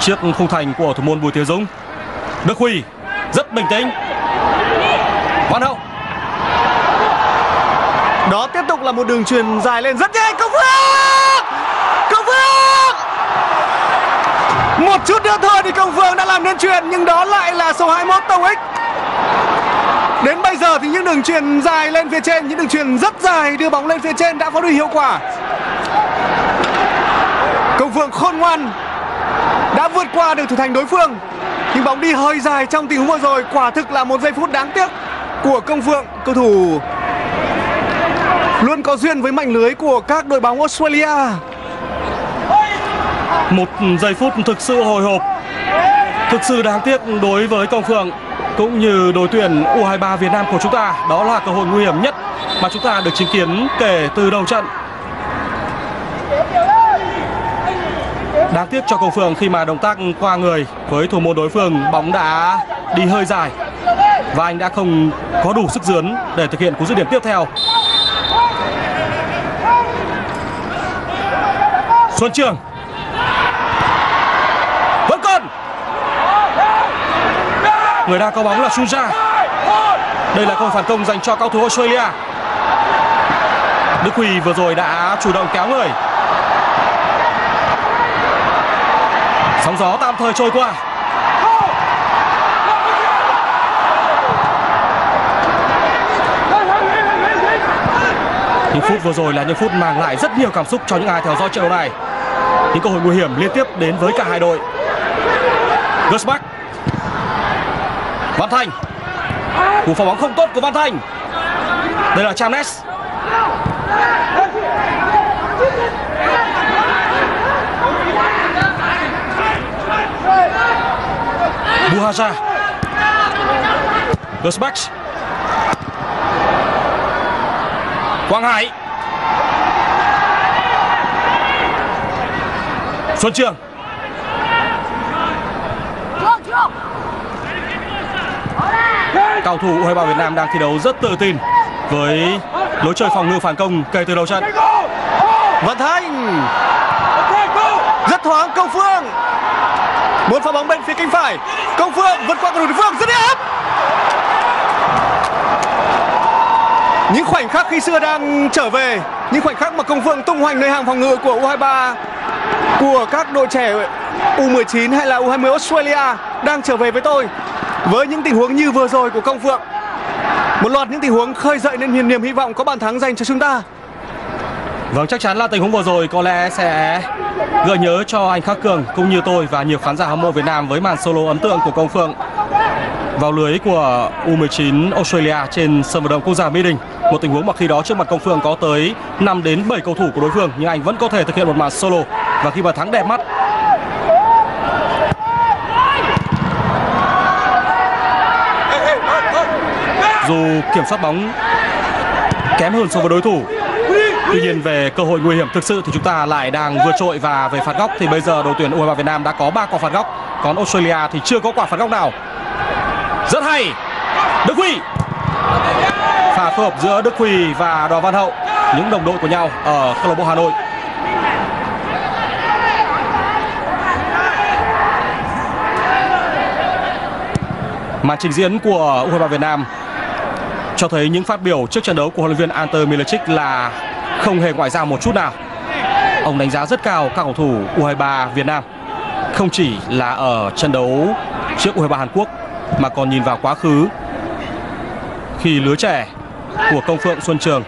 trước khung thành của thủ môn Bùi Tiến Dũng. Đức Huy rất bình tĩnh. Văn Hậu. Đó tiếp tục là một đường chuyền dài lên rất nhanh. Công Phượng! Công Phượng! Một chút nữa thôi thì Công Phượng đã làm nên chuyền, nhưng đó lại là số hai mươi mốt Tông Ích. Đến bây giờ thì những đường chuyền dài lên phía trên, những đường chuyền rất dài đưa bóng lên phía trên đã phát huy hiệu quả. Công Phượng khôn ngoan đã vượt qua được thủ thành đối phương, nhưng bóng đi hơi dài trong tình huống vừa rồi. Quả thực là một giây phút đáng tiếc của Công Phượng, cầu thủ luôn có duyên với mảnh lưới của các đội bóng Australia. Một giây phút thực sự hồi hộp, thực sự đáng tiếc đối với Công Phượng cũng như đội tuyển u hai ba Việt Nam của chúng ta. Đó là cơ hội nguy hiểm nhất mà chúng ta được chứng kiến kể từ đầu trận. Đáng tiếc cho Công Phượng khi mà động tác qua người với thủ môn đối phương, bóng đã đi hơi dài và anh đã không có đủ sức dướn để thực hiện cú dứt điểm tiếp theo. Xuân Trường vẫn còn, người đang có bóng là Sunza. Đây là cơ hội phản công dành cho cầu thủ Australia. Đức Huy vừa rồi đã chủ động kéo người. Sóng gió tạm thời trôi qua. Những phút vừa rồi là những phút mang lại rất nhiều cảm xúc cho những ai theo dõi trận đấu này. Những cơ hội nguy hiểm liên tiếp đến với cả hai đội. Gersbach, Văn Thành. Cú phá bóng không tốt của Văn Thành. Đây là Chamnes. Buharja, Gersbach, Quang Hải, Xuân Trường, cầu thủ u hai ba Việt Nam đang thi đấu rất tự tin với lối chơi phòng ngự phản công kể từ đầu trận. Văn Thanh rất thoáng. Công Phượng muốn pha bóng bên phía cánh phải. Công Phượng vượt qua cầu thủ đối phương rất đẹp. Những khoảnh khắc khi xưa đang trở về, những khoảnh khắc mà Công Phượng tung hoành nơi hàng phòng ngự của u hai ba của các đội trẻ u mười chín hay là u hai mươi Australia đang trở về với tôi. Với những tình huống như vừa rồi của Công Phượng, một loạt những tình huống khơi dậy nên niềm hy vọng có bàn thắng dành cho chúng ta. Vâng, chắc chắn là tình huống vừa rồi có lẽ sẽ gợi nhớ cho anh Khắc Cường cũng như tôi và nhiều khán giả hâm mộ Việt Nam với màn solo ấn tượng của Công Phượng vào lưới của u mười chín Australia trên sân vận động quốc gia Mỹ Đình. Một tình huống mà khi đó trước mặt Công Phượng có tới năm đến bảy cầu thủ của đối phương, nhưng anh vẫn có thể thực hiện một màn solo và khi bàn thắng đẹp mắt. Dù kiểm soát bóng kém hơn so với đối thủ, tuy nhiên về cơ hội nguy hiểm thực sự thì chúng ta lại đang vượt trội. Và về phạt góc thì bây giờ đội tuyển u hai ba Việt Nam đã có ba quả phạt góc, còn Australia thì chưa có quả phạt góc nào. Rất hay. Đức Huy. Pha phối hợp giữa Đức Huy và Đoàn Văn Hậu, những đồng đội của nhau ở câu lạc bộ Hà Nội. Màn trình diễn của u hai ba Việt Nam cho thấy những phát biểu trước trận đấu của huấn luyện viên Ante Milicic là không hề ngoại giao một chút nào. Ông đánh giá rất cao các cầu thủ u hai ba Việt Nam, không chỉ là ở trận đấu trước u hai ba Hàn Quốc mà còn nhìn vào quá khứ khi lứa trẻ của Công Phượng, Xuân Trường,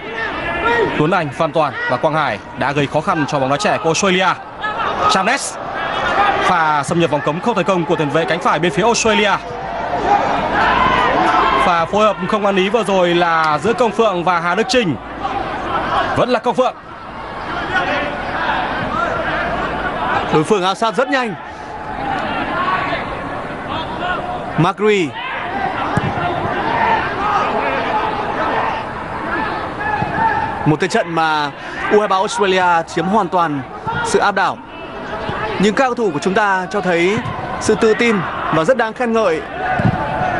Tuấn Anh, Phan Toàn và Quang Hải đã gây khó khăn cho bóng đá trẻ của Australia. Chamnes, pha xâm nhập vòng cấm không thành công của tiền vệ cánh phải bên phía Australia. Pha phối hợp không ăn ý vừa rồi là giữa Công Phượng và Hà Đức Trinh. Vẫn là Công Phượng. Đối phương áp sát rất nhanh. Magri. Một thế trận mà u hai ba Australia chiếm hoàn toàn sự áp đảo. Nhưng các cầu thủ của chúng ta cho thấy sự tự tin và rất đáng khen ngợi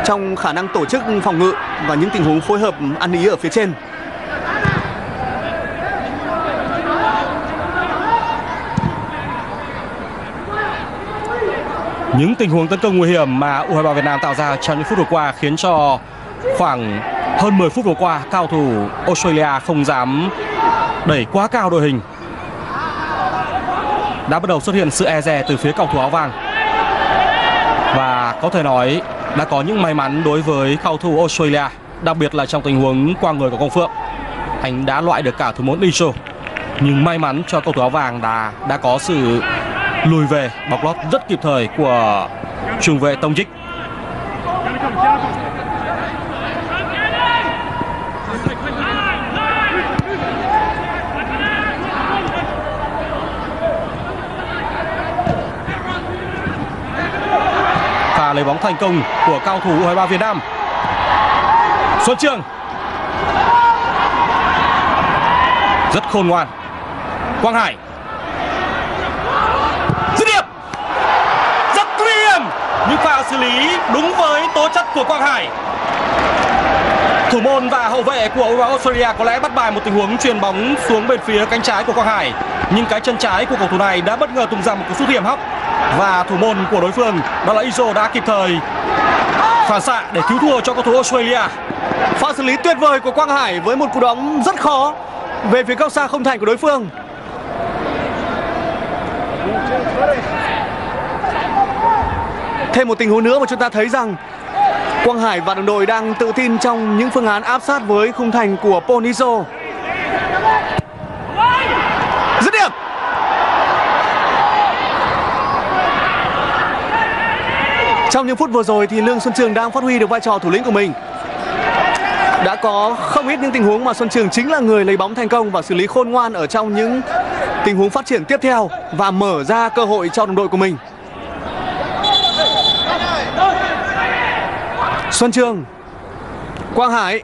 trong khả năng tổ chức phòng ngự và những tình huống phối hợp ăn ý ở phía trên. Những tình huống tấn công nguy hiểm mà u hai ba Việt Nam tạo ra trong những phút vừa qua khiến cho khoảng hơn mười phút vừa qua cao thủ Australia không dám đẩy quá cao đội hình. Đã bắt đầu xuất hiện sự e dè từ phía cầu thủ áo vàng. Và có thể nói đã có những may mắn đối với cầu thủ Australia, đặc biệt là trong tình huống qua người của Công Phượng. Anh đã loại được cả thủ môn Iso. Nhưng may mắn cho cầu thủ áo vàng đã, đã có sự lùi về bọc lót rất kịp thời của trung vệ Tông Dích. Và lấy bóng thành công của cao thủ u hai ba Việt Nam. Xuân Trường rất khôn ngoan. Quang Hải những pha xử lý đúng với tố chất của Quang Hải. Thủ môn và hậu vệ của u hai ba Australia có lẽ bắt bài một tình huống chuyền bóng xuống bên phía cánh trái của Quang Hải, nhưng cái chân trái của cầu thủ này đã bất ngờ tung ra một cú sút hiểm hóc và thủ môn của đối phương đó là Iso đã kịp thời phản xạ để cứu thua cho cầu thủ Australia. Pha xử lý tuyệt vời của Quang Hải với một cú đóng rất khó về phía góc xa không thành của đối phương. Thêm một tình huống nữa mà chúng ta thấy rằng Quang Hải và đồng đội đang tự tin trong những phương án áp sát với khung thành của Paul Iso. Dứt điểm. Trong những phút vừa rồi thì Lương Xuân Trường đang phát huy được vai trò thủ lĩnh của mình. Đã có không ít những tình huống mà Xuân Trường chính là người lấy bóng thành công và xử lý khôn ngoan ở trong những tình huống phát triển tiếp theo và mở ra cơ hội cho đồng đội của mình. Xuân Trường, Quang Hải.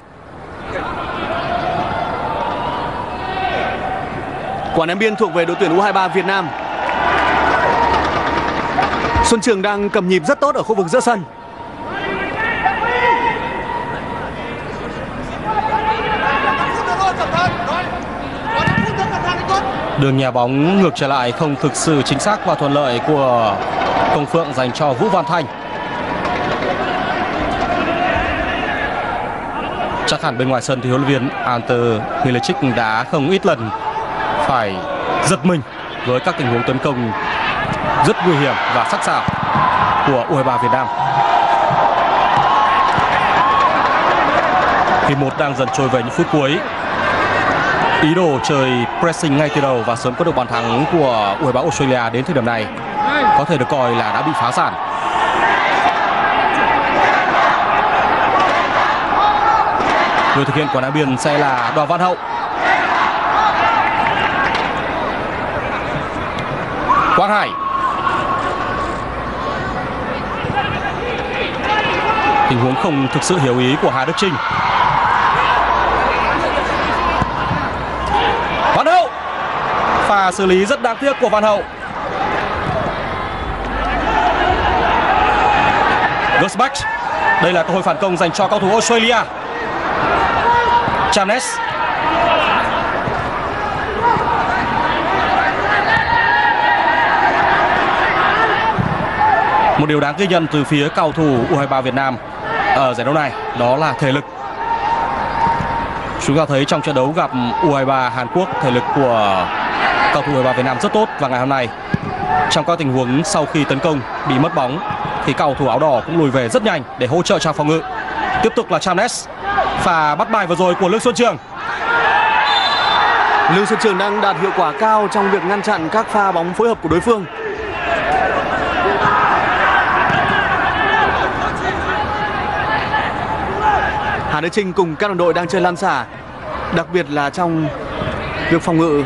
Quả ném biên thuộc về đội tuyển u hai ba Việt Nam. Xuân Trường đang cầm nhịp rất tốt ở khu vực giữa sân. Đường nhà bóng ngược trở lại không thực sự chính xác và thuận lợi của Công Phượng dành cho Vũ Văn Thành. Chắc hẳn bên ngoài sân thì huấn luyện viên Ante Milicic đã không ít lần phải giật mình với các tình huống tấn công rất nguy hiểm và sắc sảo của u hai ba Việt Nam. Hiệp một đang dần trôi về những phút cuối. Ý đồ chơi pressing ngay từ đầu và sớm có được bàn thắng của u hai ba Australia đến thời điểm này có thể được coi là đã bị phá sản. Người thực hiện quả đá biên sẽ là Đoàn Văn Hậu. Quang Hải. Tình huống không thực sự hiểu ý của Hà Đức Trinh. Văn Hậu. Pha xử lý rất đáng tiếc của Văn Hậu. Gersbach. Đây là cơ hội phản công dành cho cầu thủ Australia. Chamnes. Một điều đáng ghi nhận từ phía cầu thủ u hai ba Việt Nam ở giải đấu này đó là thể lực. Chúng ta thấy trong trận đấu gặp u hai ba Hàn Quốc, thể lực của cầu thủ u hai ba Việt Nam rất tốt. Và ngày hôm nay trong các tình huống sau khi tấn công bị mất bóng thì cầu thủ áo đỏ cũng lùi về rất nhanh để hỗ trợ trang phòng ngự. Tiếp tục là Chamnes. Và bắt bài vừa rồi của Lương Xuân Trường. Lương Xuân Trường đang đạt hiệu quả cao trong việc ngăn chặn các pha bóng phối hợp của đối phương. Hà Đức Trinh cùng các đồng đội đang chơi lan xả, đặc biệt là trong việc phòng ngự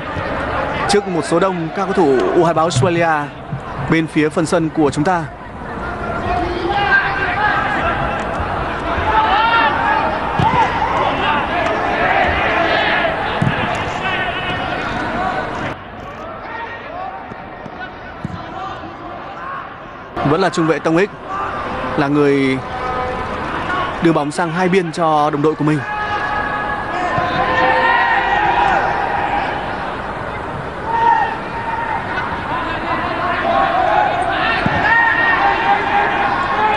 trước một số đông các cầu thủ u hai ba Australia bên phía phần sân của chúng ta. Vẫn là trung vệ Tông Ích là người đưa bóng sang hai biên cho đồng đội của mình.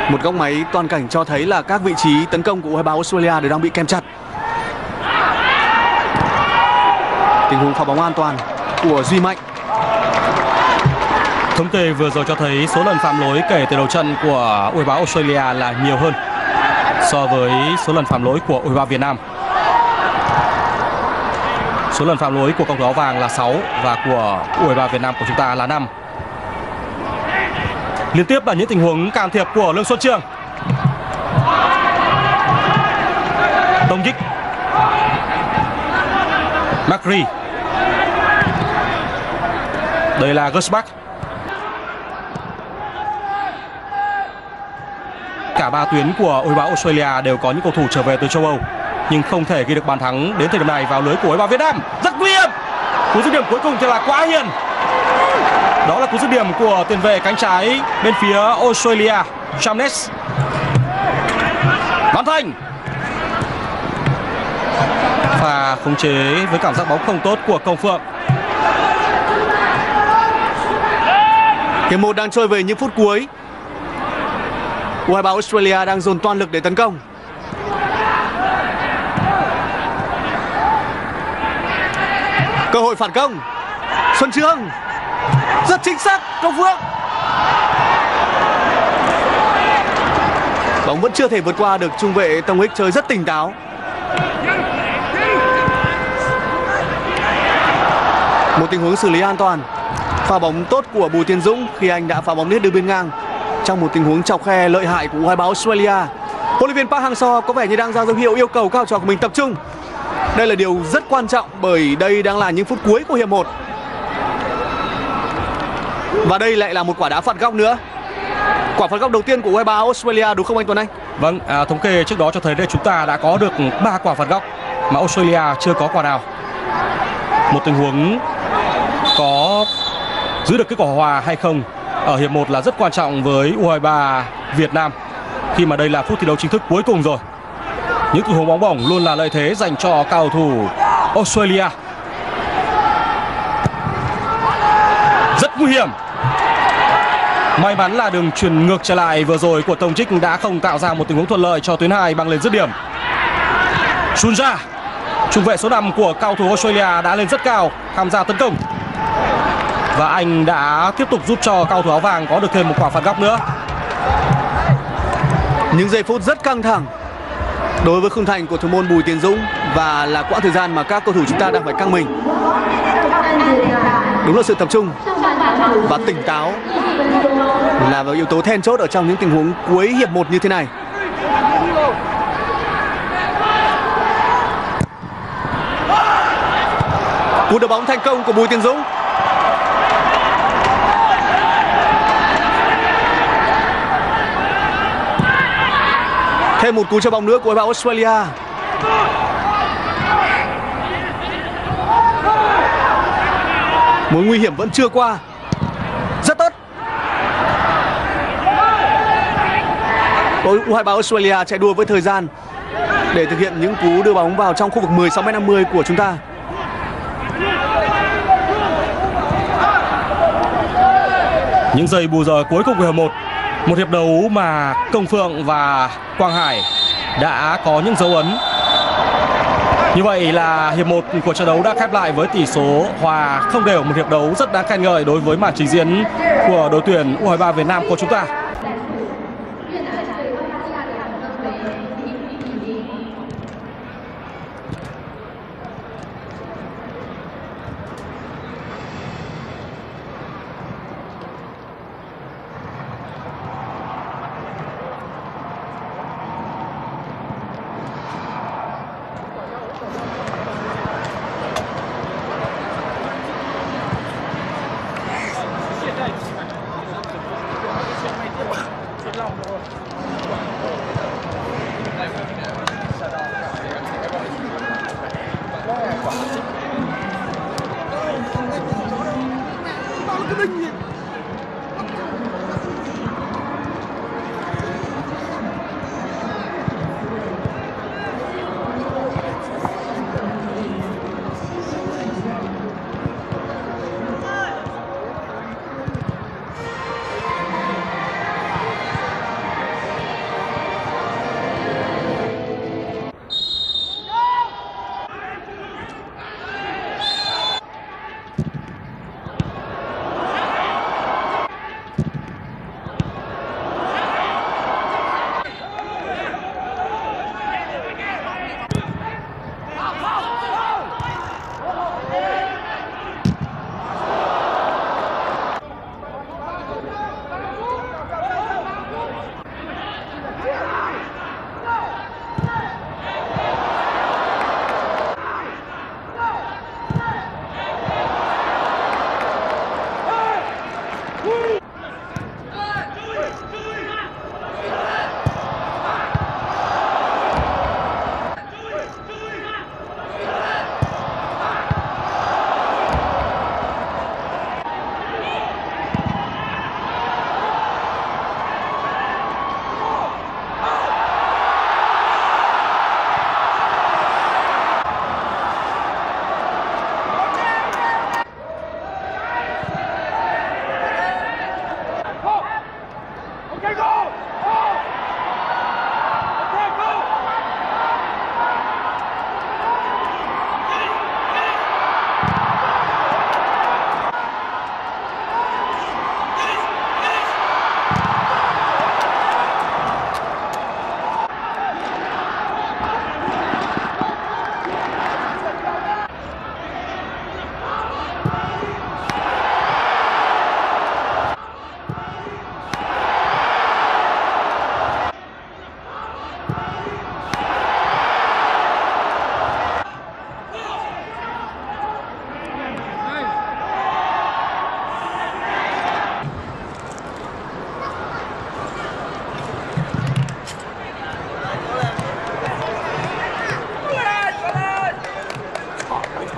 Một góc máy toàn cảnh cho thấy là các vị trí tấn công của u hai mươi ba Australia đều đang bị kèm chặt. Tình huống phá bóng an toàn của Duy Mạnh. Thống kê vừa rồi cho thấy số lần phạm lỗi kể từ đầu trận của u hai mươi ba Australia là nhiều hơn so với số lần phạm lỗi của u hai mươi ba Việt Nam. Số lần phạm lỗi của cầu thủ áo vàng là sáu và của u hai mươi ba Việt Nam của chúng ta là năm. Liên tiếp là những tình huống can thiệp của Lương Xuân Trường. Tông Dích, Magri, đây là Gersbach. Cả ba tuyến của u hai mươi ba Australia đều có những cầu thủ trở về từ châu Âu, nhưng không thể ghi được bàn thắng đến thời điểm này vào lưới của u hai mươi ba Việt Nam. Rất nguy hiểm. Cú dứt điểm cuối cùng thì là quá hiền. Đó là cú dứt điểm của tiền vệ cánh trái bên phía Australia, Chamnes. Văn Thành và khống chế với cảm giác bóng không tốt của Công Phượng. Hiệp một đang trôi về những phút cuối. u hai mươi ba Australia đang dồn toàn lực để tấn công. Cơ hội phản công. Xuân Trường rất chính xác. Công Phượng, bóng vẫn chưa thể vượt qua được trung vệ Tông Ích, chơi rất tỉnh táo. Một tình huống xử lý an toàn. Pha bóng tốt của Bùi Tiến Dũng khi anh đã phá bóng nét đường biên ngang trong một tình huống chọc khe lợi hại của u hai mươi ba Australia. Huấn luyện viên Park Hang Seo có vẻ như đang ra dấu hiệu yêu cầu các học trò của mình tập trung. Đây là điều rất quan trọng bởi đây đang là những phút cuối của hiệp một. Và đây lại là một quả đá phạt góc nữa. Quả phạt góc đầu tiên của u hai mươi ba Australia đúng không anh Tuấn Anh? Vâng, à, thống kê trước đó cho thấy đây chúng ta đã có được ba quả phạt góc mà Australia chưa có quả nào. Một tình huống có giữ được kết quả hòa hay không ở hiệp một là rất quan trọng với u hai mươi ba Việt Nam, khi mà đây là phút thi đấu chính thức cuối cùng rồi. Những tình huống bóng bổng luôn là lợi thế dành cho cầu thủ Australia. Rất nguy hiểm. May mắn là đường chuyền ngược trở lại vừa rồi của Tông Trích đã không tạo ra một tình huống thuận lợi cho tuyến hai bằng lên dứt điểm. Sunza, trung vệ số năm của cầu thủ Australia đã lên rất cao tham gia tấn công. Và anh đã tiếp tục giúp cho cầu thủ áo vàng có được thêm một quả phạt góc nữa. Những giây phút rất căng thẳng đối với khung thành của thủ môn Bùi Tiến Dũng, và là quãng thời gian mà các cầu thủ chúng ta đang phải căng mình. Đúng là sự tập trung và tỉnh táo là yếu tố then chốt ở trong những tình huống cuối hiệp một như thế này. Cú đá bóng thành công của Bùi Tiến Dũng. Thêm một cú chơi bóng nữa của u hai mươi ba Australia. Mối nguy hiểm vẫn chưa qua. Rất tốt. u hai mươi ba Australia chạy đua với thời gian để thực hiện những cú đưa bóng vào trong khu vực mười sáu mét năm mươi của chúng ta. Những giây bù giờ cuối cùng của hiệp một. Một hiệp đấu mà Công Phượng và Quang Hải đã có những dấu ấn. Như vậy là hiệp một của trận đấu đã khép lại với tỷ số hòa không đều. Một hiệp đấu rất đáng khen ngợi đối với màn trình diễn của đội tuyển u hai mươi ba Việt Nam của chúng ta.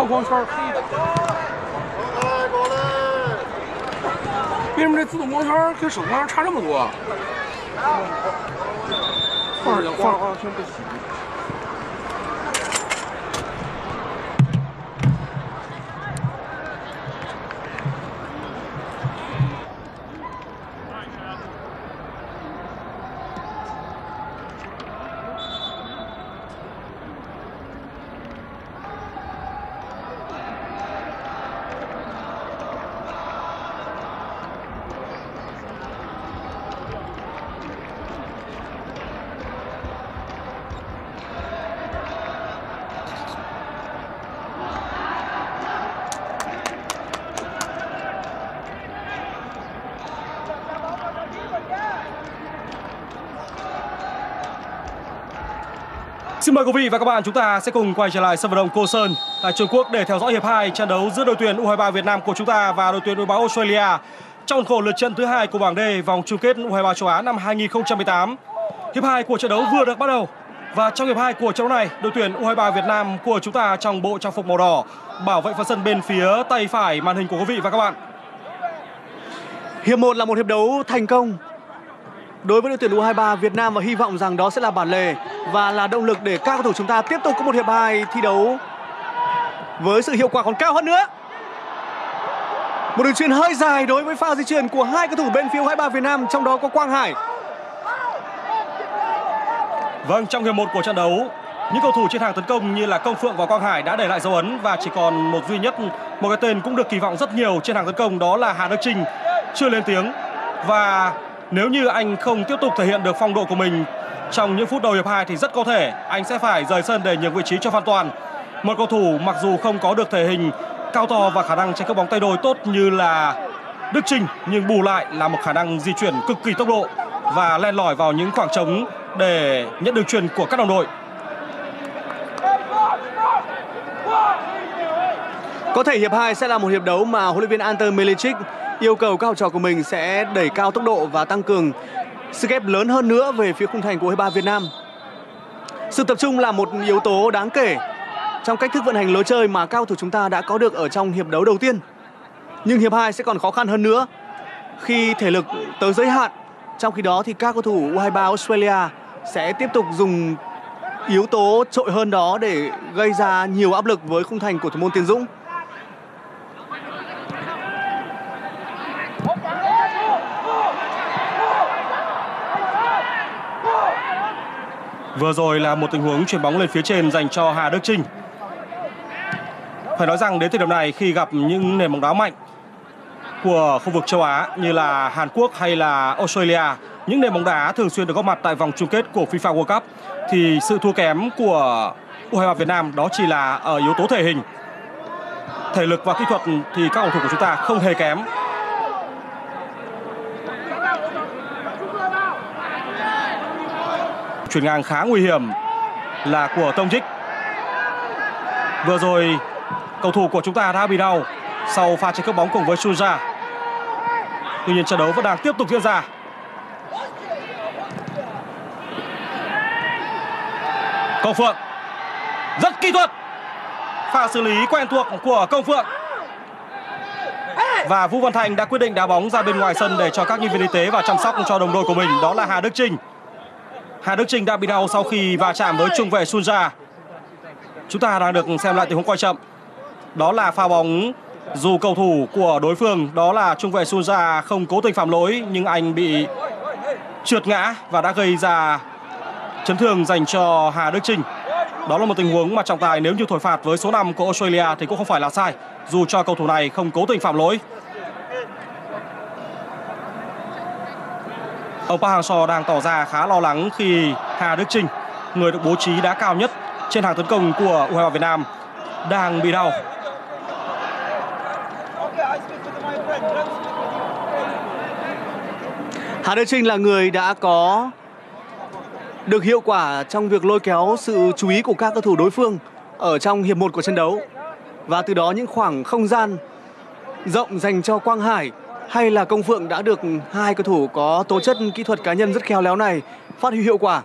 Goal, goal, goal.为什么这自动光圈跟手动光圈差这么多？放点，放点，先别洗。Xin mời quý vị và các bạn, chúng ta sẽ cùng quay trở lại sân vận động Cô Sơn tại Trung Quốc để theo dõi hiệp hai trận đấu giữa đội tuyển u hai ba Việt Nam của chúng ta và đội tuyển u hai ba Australia trong khuôn khổ lượt trận thứ hai của bảng D vòng chung kết u hai ba châu Á năm hai nghìn không trăm mười tám. Hiệp hai của trận đấu vừa được bắt đầu và trong hiệp hai của trận đấu này, đội tuyển u hai ba Việt Nam của chúng ta trong bộ trang phục màu đỏ bảo vệ phần sân bên phía tay phải màn hình của quý vị và các bạn. Hiệp một là một hiệp đấu thành công đối với đội tuyển u hai ba Việt Nam và hy vọng rằng đó sẽ là bản lề và là động lực để các cầu thủ chúng ta tiếp tục có một hiệp hai thi đấu với sự hiệu quả còn cao hơn nữa. Một đường chuyền hơi dài đối với pha di chuyển của hai cầu thủ bên phía u hai ba Việt Nam, trong đó có Quang Hải. Vâng, trong hiệp một của trận đấu, những cầu thủ trên hàng tấn công như là Công Phượng và Quang Hải đã để lại dấu ấn và chỉ còn một duy nhất một cái tên cũng được kỳ vọng rất nhiều trên hàng tấn công, đó là Hà Đức Trinh chưa lên tiếng. Và nếu như anh không tiếp tục thể hiện được phong độ của mình trong những phút đầu hiệp hai thì rất có thể anh sẽ phải rời sân để nhường vị trí cho Phan Toàn, một cầu thủ mặc dù không có được thể hình cao to và khả năng tranh cướp bóng tay đôi tốt như là Đức Trinh, nhưng bù lại là một khả năng di chuyển cực kỳ tốc độ và len lỏi vào những khoảng trống để nhận đường chuyền của các đồng đội. Có thể hiệp hai sẽ là một hiệp đấu mà huấn luyện viên Ante Milicic yêu cầu các học trò của mình sẽ đẩy cao tốc độ và tăng cường sức ép lớn hơn nữa về phía khung thành của u hai ba Việt Nam. Sự tập trung là một yếu tố đáng kể trong cách thức vận hành lối chơi mà các cầu thủ chúng ta đã có được ở trong hiệp đấu đầu tiên. Nhưng hiệp hai sẽ còn khó khăn hơn nữa khi thể lực tới giới hạn. Trong khi đó thì các cầu thủ u hai ba Australia sẽ tiếp tục dùng yếu tố trội hơn đó để gây ra nhiều áp lực với khung thành của thủ môn Tiến Dũng. Vừa rồi là một tình huống chuyền bóng lên phía trên dành cho Hà Đức Trinh. Phải nói rằng đến thời điểm này khi gặp những nền bóng đá mạnh của khu vực châu Á như là Hàn Quốc hay là Australia, những nền bóng đá thường xuyên được góp mặt tại vòng chung kết của FIFA World Cup, thì sự thua kém của u hai ba Việt Nam đó chỉ là ở yếu tố thể hình. Thể lực và kỹ thuật thì các cầu thủ của chúng ta không hề kém. Chuyền ngang khá nguy hiểm là của Tông Trích. Vừa rồi cầu thủ của chúng ta đã bị đau sau pha tranh cướp bóng cùng với Sunza. Tuy nhiên trận đấu vẫn đang tiếp tục diễn ra. Công Phượng rất kỹ thuật, pha xử lý quen thuộc của Công Phượng. Và Vũ Văn Thành đã quyết định đá bóng ra bên ngoài sân để cho các nhân viên y tế và chăm sóc cho đồng đội của mình, đó là Hà Đức Trinh. Hà Đức Trinh đã bị đau sau khi va chạm với trung vệ Sunza. Chúng ta đang được xem lại tình huống quay chậm. Đó là pha bóng dù cầu thủ của đối phương, đó là trung vệ Sunza không cố tình phạm lỗi nhưng anh bị trượt ngã và đã gây ra chấn thương dành cho Hà Đức Trinh. Đó là một tình huống mà trọng tài nếu như thổi phạt với số năm của Australia thì cũng không phải là sai, dù cho cầu thủ này không cố tình phạm lỗi. Ông Park Hang Seo đang tỏ ra khá lo lắng khi Hà Đức Trinh, người được bố trí đá cao nhất trên hàng tấn công của u hai ba Việt Nam, đang bị đau. Hà Đức Trinh là người đã có được hiệu quả trong việc lôi kéo sự chú ý của các cầu thủ đối phương ở trong hiệp một của trận đấu. Và từ đó những khoảng không gian rộng dành cho Quang Hải hay là Công Phượng đã được hai cầu thủ có tố chất kỹ thuật cá nhân rất khéo léo này phát huy hiệu quả.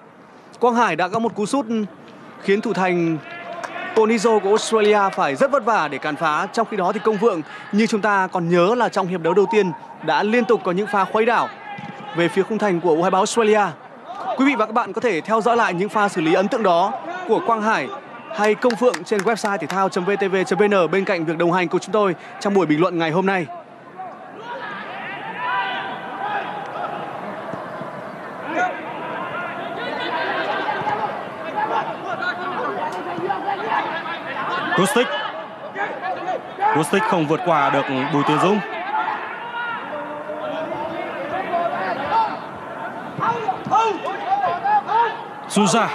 Quang Hải đã có một cú sút khiến thủ thành Paul Iso của Australia phải rất vất vả để cản phá. Trong khi đó thì Công Phượng, như chúng ta còn nhớ là trong hiệp đấu đầu tiên đã liên tục có những pha khuấy đảo về phía khung thành của u hai mươi ba Australia. Quý vị và các bạn có thể theo dõi lại những pha xử lý ấn tượng đó của Quang Hải hay Công Phượng trên website thể thao chấm vê tê vê chấm vê en bên cạnh việc đồng hành của chúng tôi trong buổi bình luận ngày hôm nay. Rustic. Rustic không vượt qua được Bùi Tiến Dũng. Sunza.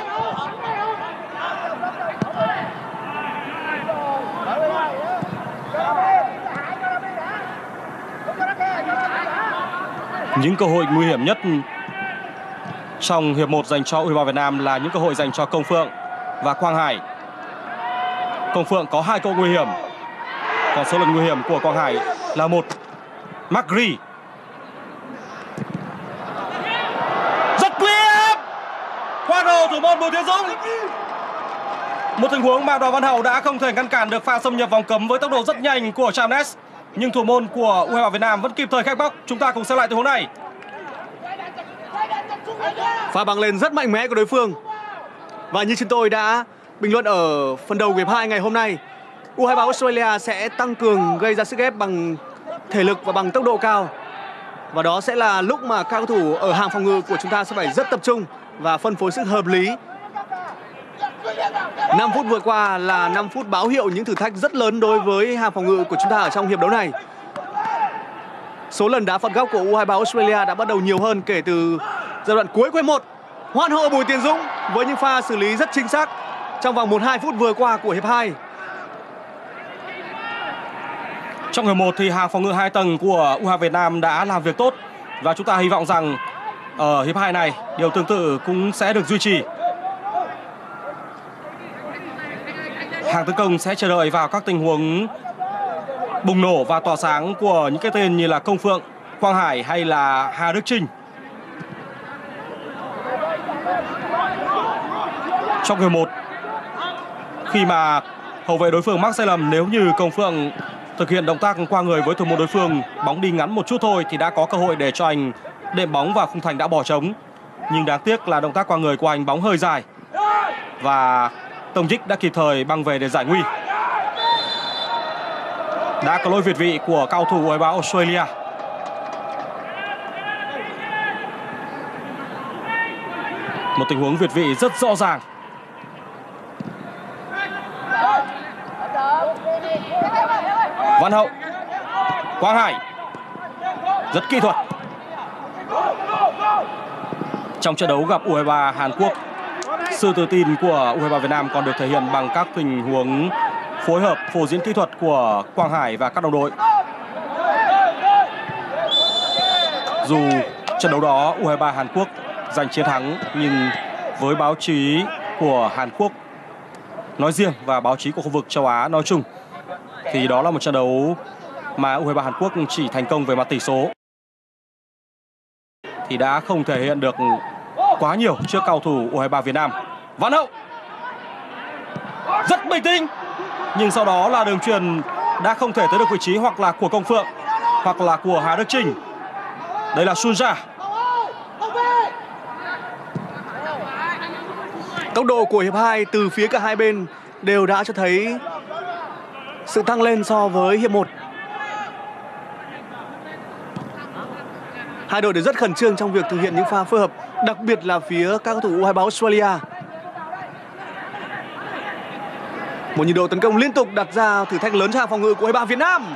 Những cơ hội nguy hiểm nhất trong hiệp một dành cho u hai mươi ba Việt Nam là những cơ hội dành cho Công Phượng và Quang Hải. Công Phượng có hai cơ hội nguy hiểm, còn số lần nguy hiểm của Quang Hải là một. Magri rất nguy hiểm, qua đầu thủ môn Bùi Tiến Dũng. Một tình huống mà Đoàn Văn Hậu đã không thể ngăn cản được pha xâm nhập vòng cấm với tốc độ rất nhanh của Chamnes, nhưng thủ môn của u hai mươi ba Việt Nam vẫn kịp thời khép bóc. Chúng ta cùng xem lại tình huống này. Pha băng lên rất mạnh mẽ của đối phương. Và như chúng tôi đã bình luận ở phần đầu hiệp hai ngày hôm nay, u hai mươi ba Australia sẽ tăng cường gây ra sức ép bằng thể lực và bằng tốc độ cao. Và đó sẽ là lúc mà các cầu thủ ở hàng phòng ngự của chúng ta sẽ phải rất tập trung và phân phối sức hợp lý. năm phút vừa qua là năm phút báo hiệu những thử thách rất lớn đối với hàng phòng ngự của chúng ta ở trong hiệp đấu này. Số lần đá phạt góc của u hai mươi ba Australia đã bắt đầu nhiều hơn kể từ giai đoạn cuối hiệp một. Hoan hô Bùi Tiến Dũng với những pha xử lý rất chính xác trong vòng một đến hai phút vừa qua của hiệp hai. Trong hiệp một thì hàng phòng ngự hai tầng của u hai mươi ba Việt Nam đã làm việc tốt, và chúng ta hy vọng rằng ở hiệp hai này điều tương tự cũng sẽ được duy trì. Hàng tấn công sẽ chờ đợi vào các tình huống bùng nổ và tỏa sáng của những cái tên như là Công Phượng, Quang Hải hay là Hà Đức Trinh. Trong hiệp một, khi mà hậu vệ đối phương mắc sai lầm, nếu như Công Phượng thực hiện động tác qua người với thủ môn đối phương, bóng đi ngắn một chút thôi thì đã có cơ hội để cho anh đệm bóng vào khung thành đã bỏ trống. Nhưng đáng tiếc là động tác qua người của anh bóng hơi dài và Tông Dích đã kịp thời băng về để giải nguy. Đã có lỗi việt vị của cầu thủ u hai mươi ba Australia. Một tình huống việt vị rất rõ ràng. Văn Hậu, Quang Hải rất kỹ thuật. Trong trận đấu gặp u hai mươi ba Hàn Quốc, sự tự tin của u hai mươi ba Việt Nam còn được thể hiện bằng các tình huống phối hợp phô diễn kỹ thuật của Quang Hải và các đồng đội. Dù trận đấu đó u hai mươi ba Hàn Quốc giành chiến thắng, nhưng với báo chí của Hàn Quốc nói riêng và báo chí của khu vực châu Á nói chung thì đó là một trận đấu mà u hai mươi ba Hàn Quốc chỉ thành công về mặt tỷ số, thì đã không thể hiện được quá nhiều trước cầu thủ u hai mươi ba Việt Nam. Văn Hậu rất bình tĩnh, nhưng sau đó là đường chuyền đã không thể tới được vị trí hoặc là của Công Phượng hoặc là của Hà Đức Trinh. Đây là Sunza. Tốc độ của hiệp hai từ phía cả hai bên đều đã cho thấy sự tăng lên so với hiệp một. Hai đội đều rất khẩn trương trong việc thực hiện những pha phối hợp, đặc biệt là phía các cầu thủ u hai mươi ba Australia. Một nhịp độ tấn công liên tục đặt ra thử thách lớn cho hàng phòng ngự của u hai mươi ba Việt Nam.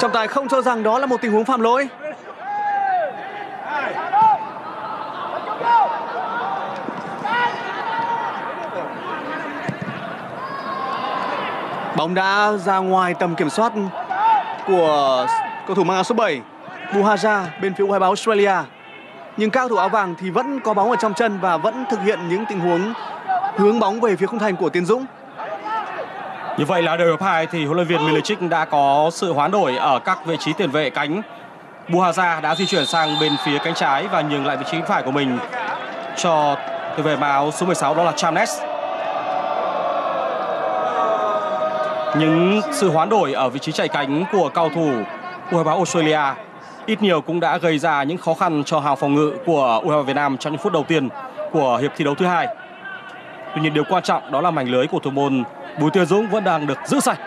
Trọng tài không cho rằng đó là một tình huống phạm lỗi. Bóng đã ra ngoài tầm kiểm soát của cầu thủ mang áo số bảy Buharja bên phía u hai mươi ba Australia. Nhưng các cầu thủ áo vàng thì vẫn có bóng ở trong chân và vẫn thực hiện những tình huống hướng bóng về phía khung thành của Tiến Dũng. Như vậy là đầu hiệp hai thì huấn luyện viên Milicic đã có sự hoán đổi ở các vị trí tiền vệ cánh. Buharja đã di chuyển sang bên phía cánh trái và nhường lại vị trí cánh phải của mình cho tiền vệ mang áo số mười sáu, đó là Chamnes. Những sự hoán đổi ở vị trí chạy cánh của cầu thủ u hai mươi ba Australia ít nhiều cũng đã gây ra những khó khăn cho hàng phòng ngự của u hai mươi ba Việt Nam trong những phút đầu tiên của hiệp thi đấu thứ hai. Tuy nhiên điều quan trọng đó là mảnh lưới của thủ môn Bùi Tiến Dũng vẫn đang được giữ sạch.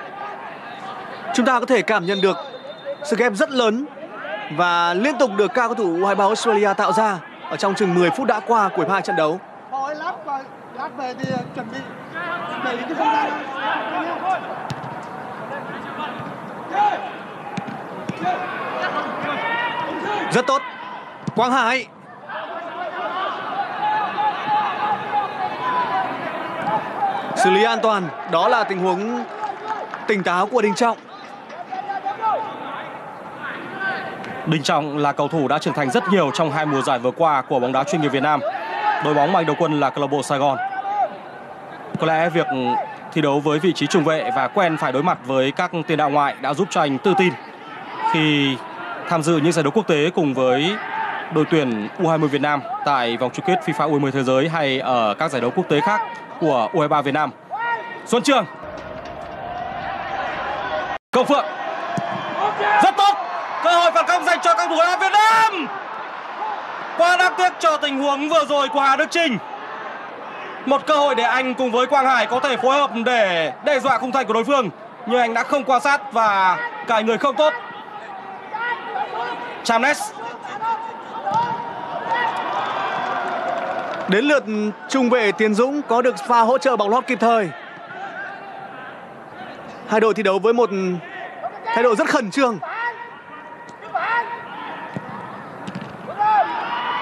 Chúng ta có thể cảm nhận được sự ghép rất lớn và liên tục được các cầu thủ u hai mươi ba Australia tạo ra ở trong chừng mười phút đã qua của hai trận đấu. Rất tốt. Quang Hải. Xử lý an toàn. Đó là tình huống tỉnh táo của Đình Trọng. Đình Trọng là cầu thủ đã trưởng thành rất nhiều trong hai mùa giải vừa qua của bóng đá chuyên nghiệp Việt Nam. Đội bóng mạnh đầu quân là câu lạc bộ Sài Gòn. Có lẽ việc thi đấu với vị trí trung vệ và quen phải đối mặt với các tiền đạo ngoại đã giúp cho anh tự tin khi tham dự những giải đấu quốc tế cùng với đội tuyển u hai mươi Việt Nam tại vòng chung kết FIFA u hai mươi Thế giới hay ở các giải đấu quốc tế khác của u hai mươi ba Việt Nam. Xuân Trường. Công Phượng. Rất tốt. Cơ hội phản công dành cho các cầu thủ Việt Nam. Quá đáng tiếc cho tình huống vừa rồi của Hà Đức Trinh. Một cơ hội để anh cùng với Quang Hải có thể phối hợp để đe dọa khung thành của đối phương, nhưng anh đã không quan sát và cài người không tốt. Chamnes. Đến lượt trung vệ Tiến Dũng có được pha hỗ trợ bóng lót kịp thời. Hai đội thi đấu với một thái độ rất khẩn trương.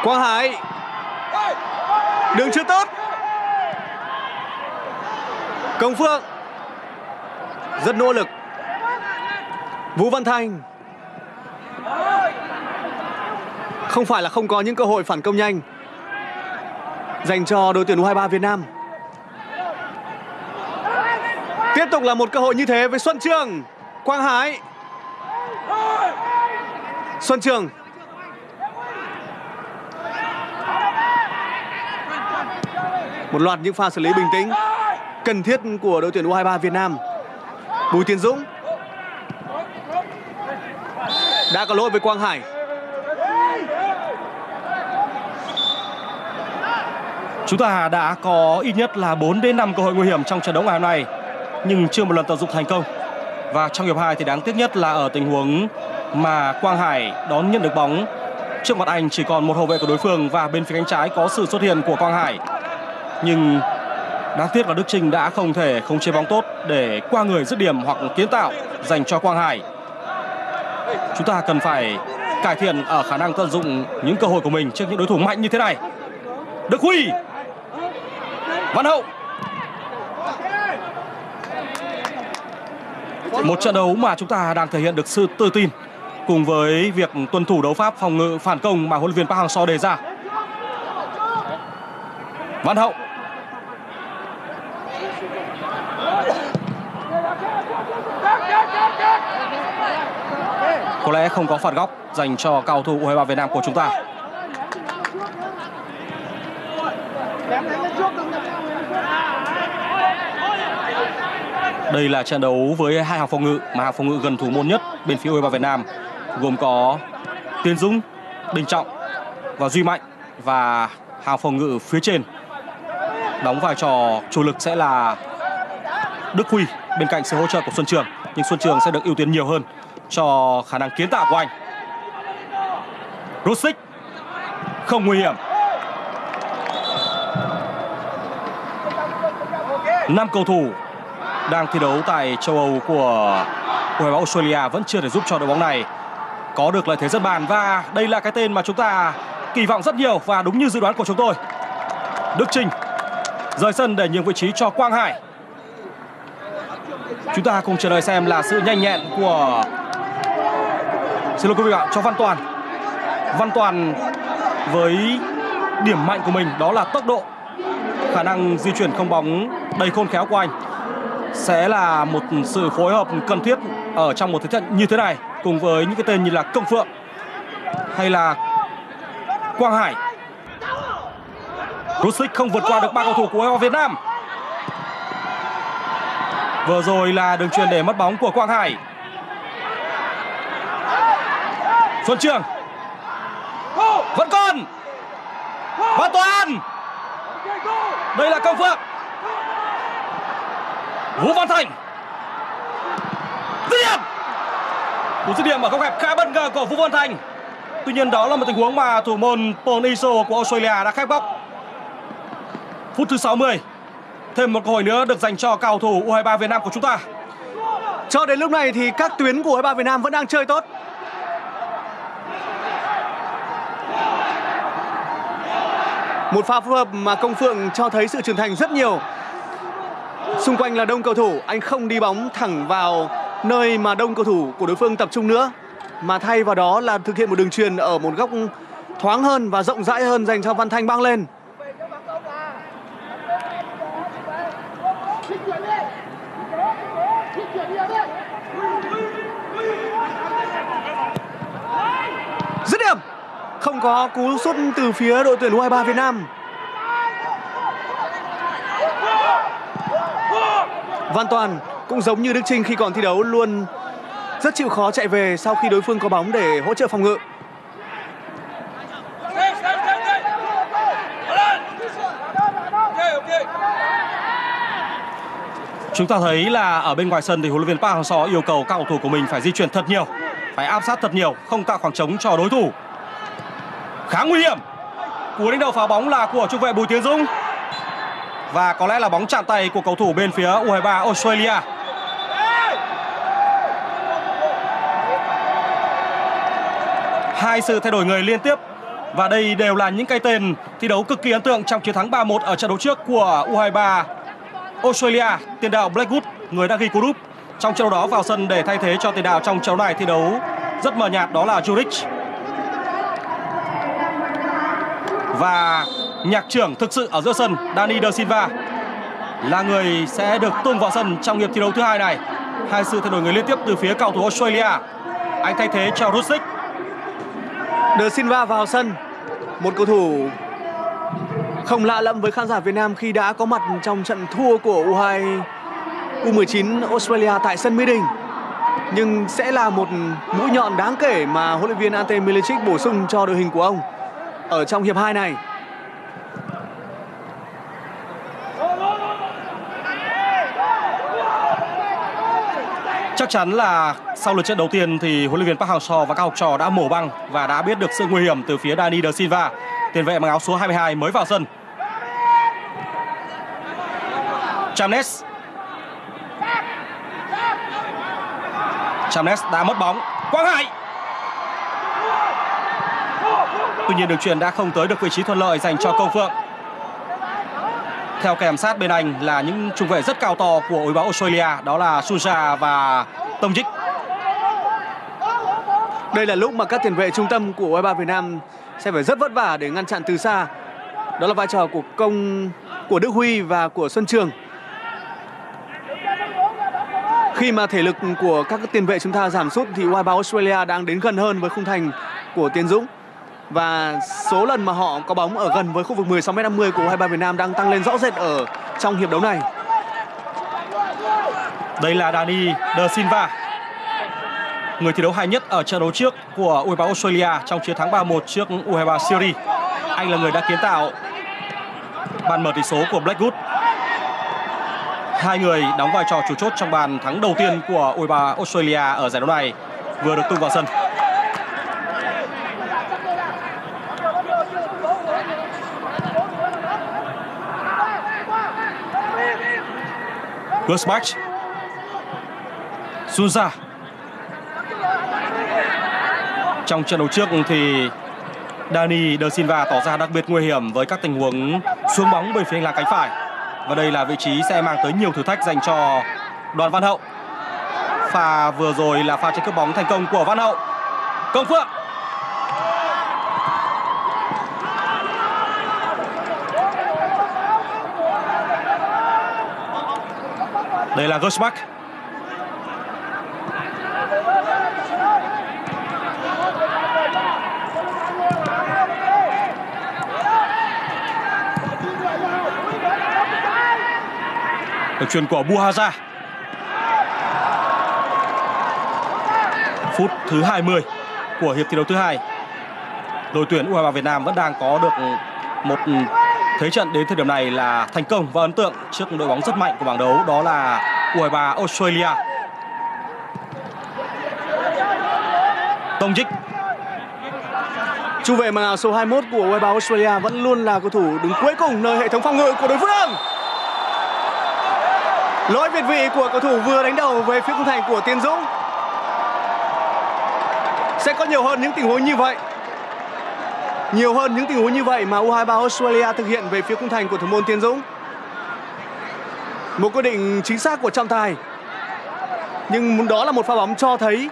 Quang Hải. Đường chưa tốt. Công Phượng. Rất nỗ lực. Vũ Văn Thành. Không phải là không có những cơ hội phản công nhanh dành cho đội tuyển u hai mươi ba Việt Nam. Tiếp tục là một cơ hội như thế với Xuân Trường. Quang Hải. Xuân Trường. Một loạt những pha xử lý bình tĩnh cần thiết của đội tuyển u hai mươi ba Việt Nam. Bùi Tiến Dũng. Đã có lỗi với Quang Hải. Chúng ta đã có ít nhất là bốn đến năm cơ hội nguy hiểm trong trận đấu ngày hôm nay, nhưng chưa một lần tận dụng thành công. Và trong hiệp hai thì đáng tiếc nhất là ở tình huống mà Quang Hải đón nhận được bóng, trước mặt anh chỉ còn một hậu vệ của đối phương và bên phía cánh trái có sự xuất hiện của Quang Hải. Nhưng đáng tiếc là Đức Trinh đã không thể khống chế bóng tốt để qua người dứt điểm hoặc kiến tạo dành cho Quang Hải. Chúng ta cần phải cải thiện ở khả năng tận dụng những cơ hội của mình trước những đối thủ mạnh như thế này. Đức Huy. Văn Hậu. Một trận đấu mà chúng ta đang thể hiện được sự tự tin cùng với việc tuân thủ đấu pháp phòng ngự phản công mà huấn luyện viên Park Hang Seo đề ra. Văn Hậu. Có lẽ không có phạt góc dành cho cầu thủ u hai mươi ba Việt Nam của chúng ta. Đây là trận đấu với hai hàng phòng ngự mà hàng phòng ngự gần thủ môn nhất bên phía u hai mươi ba Việt Nam, gồm có Tiến Dũng, Đình Trọng và Duy Mạnh, và hàng phòng ngự phía trên đóng vai trò chủ lực sẽ là Đức Huy bên cạnh sự hỗ trợ của Xuân Trường, nhưng Xuân Trường sẽ được ưu tiên nhiều hơn cho khả năng kiến tạo của anh. Rustic không nguy hiểm. Năm cầu thủ đang thi đấu tại châu Âu của u hai mươi ba Australia vẫn chưa thể giúp cho đội bóng này có được lợi thế dẫn bàn, và đây là cái tên mà chúng ta kỳ vọng rất nhiều và đúng như dự đoán của chúng tôi. Đức Trinh rời sân để nhường vị trí cho Quang Hải. Chúng ta cùng chờ đợi xem là sự nhanh nhẹn của xin lỗi quý vị ạ, cho Phan Toàn. Phan Toàn với điểm mạnh của mình đó là tốc độ, khả năng di chuyển không bóng đầy khôn khéo của anh sẽ là một sự phối hợp cần thiết ở trong một thế trận như thế này cùng với những cái tên như là Công Phượng hay là Quang Hải. Rustic không vượt qua được ba cầu thủ của u hai mươi ba Việt Nam. Vừa rồi là đường chuyền để mất bóng của Quang Hải. Xuân Trường vẫn còn Phan Toàn. Đây là Công Phượng. Vũ Văn Thành. Dứt điểm. Cú dứt điểm ở góc hẹp khá bất ngờ của Vũ Văn Thành. Tuy nhiên đó là một tình huống mà thủ môn Paul Iso của Australia đã khép góc. Phút thứ sáu mươi. Thêm một cơ hội nữa được dành cho cầu thủ u hai ba Việt Nam của chúng ta. Cho đến lúc này thì các tuyến của u hai ba Việt Nam vẫn đang chơi tốt. Một pha phối hợp mà Công Phượng cho thấy sự trưởng thành rất nhiều. Xung quanh là đông cầu thủ, anh không đi bóng thẳng vào nơi mà đông cầu thủ của đối phương tập trung nữa, mà thay vào đó là thực hiện một đường chuyền ở một góc thoáng hơn và rộng rãi hơn dành cho Văn Thanh băng lên. Dứt điểm. Không có cú sút từ phía đội tuyển u hai ba Việt Nam. Văn Toàn cũng giống như Đức Trinh khi còn thi đấu luôn rất chịu khó chạy về sau khi đối phương có bóng để hỗ trợ phòng ngự. Chúng ta thấy là ở bên ngoài sân thì huấn luyện viên Park Hang Seo yêu cầu các cầu thủ của mình phải di chuyển thật nhiều, phải áp sát thật nhiều, không tạo khoảng trống cho đối thủ. Khá nguy hiểm. Cú đánh đầu phá bóng là của trung vệ Bùi Tiến Dũng. Và có lẽ là bóng chạm tay của cầu thủ bên phía u hai ba Australia. Hai sự thay đổi người liên tiếp. Và đây đều là những cái tên thi đấu cực kỳ ấn tượng trong chiến thắng ba một ở trận đấu trước của u hai ba Australia. Tiền đạo Blackwood, người đã ghi cú đúp trong trận đấu đó, vào sân để thay thế cho tiền đạo trong trận đấu này thi đấu rất mờ nhạt, đó là Zurich. Và nhạc trưởng thực sự ở giữa sân, Dani De Silva, là người sẽ được tung vào sân trong hiệp thi đấu thứ hai này. Hai sự thay đổi người liên tiếp từ phía cầu thủ Australia. Anh thay thế cho Rustic. De Silva vào sân, một cầu thủ không lạ lẫm với khán giả Việt Nam khi đã có mặt trong trận thua của u hai U mười chín Australia tại sân Mỹ Đình, nhưng sẽ là một mũi nhọn đáng kể mà huấn luyện viên Ante Milicic bổ sung cho đội hình của ông ở trong hiệp hai này. Chắc chắn là sau lượt trận đầu tiên thì huấn luyện viên Park Hang Seo và các học trò đã mổ băng và đã biết được sự nguy hiểm từ phía Dani De Silva, tiền vệ mang áo số hai mươi hai mới vào sân. Chamnes. Chamnes đã mất bóng. Quang Hải. Tuy nhiên đường chuyền đã không tới được vị trí thuận lợi dành cho Công Phượng. Theo kèm sát bên anh là những trung vệ rất cao to của u hai ba Australia, đó là Sunza và Tông Dích. Đây là lúc mà các tiền vệ trung tâm của u hai ba Việt Nam sẽ phải rất vất vả để ngăn chặn từ xa. Đó là vai trò của công của Đức Huy và của Xuân Trường. Khi mà thể lực của các tiền vệ chúng ta giảm sút thì u hai ba Australia đang đến gần hơn với khung thành của Tiến Dũng. Và số lần mà họ có bóng ở gần với khu vực mười sáu mét năm mươi của u hai ba Việt Nam đang tăng lên rõ rệt ở trong hiệp đấu này. Đây là Dani De Silva, người thi đấu hay nhất ở trận đấu trước của u hai ba Australia trong chiến thắng ba một trước u hai ba Syria. Anh là người đã kiến tạo bàn mở tỷ số của Blackwood. Hai người đóng vai trò chủ chốt trong bàn thắng đầu tiên của u hai ba Australia ở giải đấu này vừa được tung vào sân. Gersbach, Sunza. Trong trận đấu trước thì Dani De Silva tỏ ra đặc biệt nguy hiểm với các tình huống xuống bóng bên phía hành lang cánh phải. Và đây là vị trí sẽ mang tới nhiều thử thách dành cho Đoàn Văn Hậu. Pha vừa rồi là pha tranh cướp bóng thành công của Văn Hậu. Công Phượng. Đây là Gersbach. Được chuyền của Buharja. phút thứ hai mươi của hiệp thi đấu thứ hai. Đội tuyển u hai ba Việt Nam vẫn đang có được một thế trận đến thời điểm này là thành công và ấn tượng trước đội bóng rất mạnh của bảng đấu, đó là u hai ba Australia. Tông Dích, trung vệ mang áo số hai mươi mốt của u hai ba Australia, vẫn luôn là cầu thủ đứng cuối cùng nơi hệ thống phòng ngự của đối phương. Lỗi việt vị của cầu thủ vừa đánh đầu về phía khung thành của Tiến Dũng. Sẽ có nhiều hơn những tình huống như vậy. Nhiều hơn những tình huống như vậy mà u hai ba Australia thực hiện về phía khung thành của thủ môn Tiến Dũng. Một quyết định chính xác của trọng tài. Nhưng đó là một pha bóng cho thấy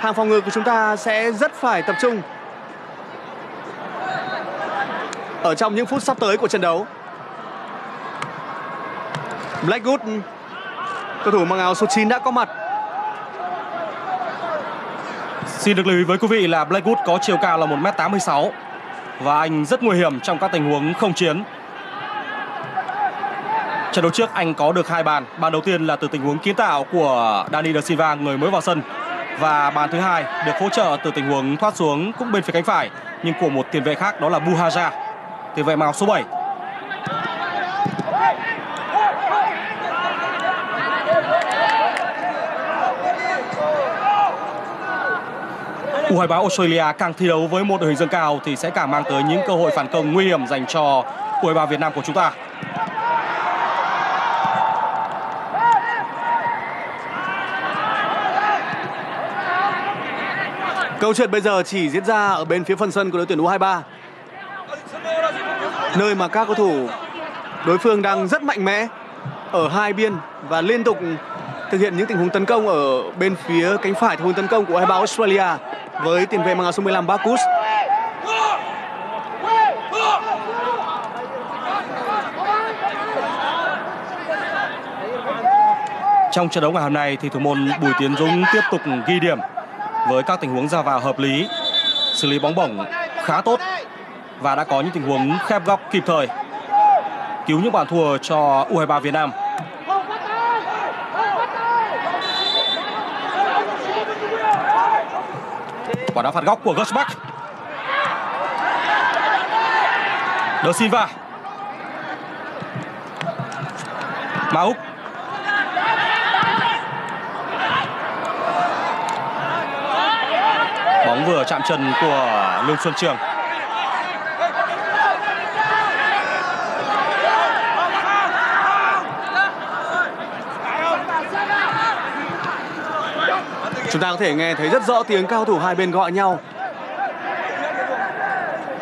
hàng phòng ngự của chúng ta sẽ rất phải tập trung ở trong những phút sắp tới của trận đấu. Blackwood, cầu thủ mang áo số chín đã có mặt. Xin được lưu ý với quý vị là Blackwood có chiều cao là một mét tám mươi sáu và anh rất nguy hiểm trong các tình huống không chiến. Trận đấu trước anh có được hai bàn. Bàn đầu tiên là từ tình huống kiến tạo của Dani De Silva, người mới vào sân, và bàn thứ hai được hỗ trợ từ tình huống thoát xuống cũng bên phía cánh phải nhưng của một tiền vệ khác, đó là Buharja, tiền vệ màu số bảy. u hai ba Australia càng thi đấu với một đội hình dâng cao thì sẽ càng mang tới những cơ hội phản công nguy hiểm dành cho u hai ba Việt Nam của chúng ta. Câu chuyện bây giờ chỉ diễn ra ở bên phía phần sân của đội tuyển u hai ba, nơi mà các cầu thủ đối phương đang rất mạnh mẽ ở hai biên và liên tục thực hiện những tình huống tấn công ở bên phía cánh phải, tình huống tấn công của u hai ba Australia với tiền vệ mang áo số mười lăm Bakus. Trong trận đấu ngày hôm nay thì thủ môn Bùi Tiến Dũng tiếp tục ghi điểm với các tình huống ra vào hợp lý, xử lý bóng bổng khá tốt và đã có những tình huống khép góc kịp thời, cứu những bàn thua cho u hai ba Việt Nam. Quả đá phạt góc của Gersbach. De Silva, Mauck, bóng vừa chạm chân của Lương Xuân Trường. Chúng ta có thể nghe thấy rất rõ tiếng các cầu thủ hai bên gọi nhau.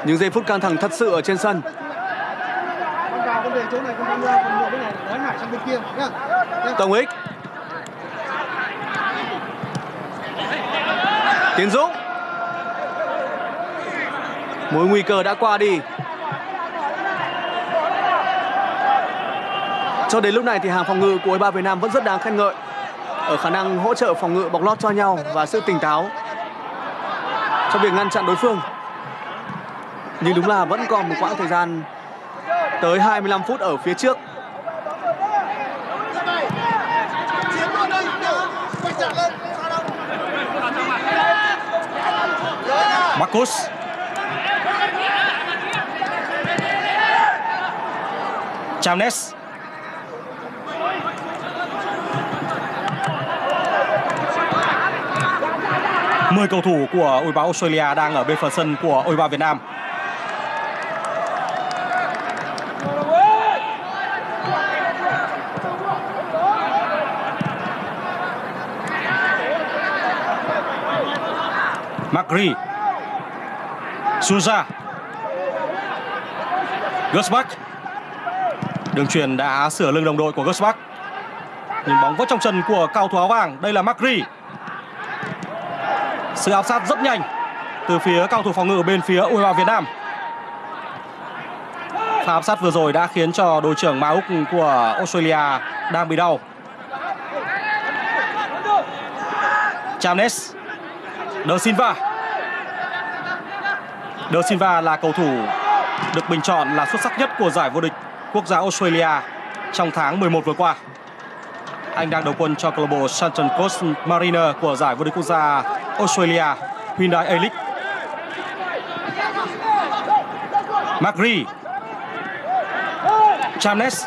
Những giây phút căng thẳng thật sự ở trên sân. Tổng Ích, Tiến Dũng, mối nguy cơ đã qua đi. Cho đến lúc này thì hàng phòng ngự của u hai ba Việt Nam vẫn rất đáng khen ngợi ở khả năng hỗ trợ phòng ngự, bọc lót cho nhau và sự tỉnh táo trong việc ngăn chặn đối phương. Nhưng đúng là vẫn còn một quãng thời gian tới hai mươi lăm phút ở phía trước. Marcus, Chamnes, mười cầu thủ của u hai ba Australia đang ở bên phần sân của u hai ba Việt Nam. Magri, Sunza, Gersbach. Đường chuyền đã sửa lưng đồng đội của Gersbach. Nhìn bóng vớt trong chân của cao thủ áo vàng, đây là Magri. Sự áp sát rất nhanh từ phía cao thủ phòng ngự bên phía u hai ba Việt Nam. Pha áp sát vừa rồi đã khiến cho đội trưởng Mauck của Australia đang bị đau. Chamnes, De Silva. De Silva là cầu thủ được bình chọn là xuất sắc nhất của giải vô địch quốc gia Australia trong tháng mười một vừa qua. Anh đang đầu quân cho câu lạc bộ Sunshine Coast Mariner của giải vô địch quốc gia Australia Hyundai A-League. Magri, Chamnes.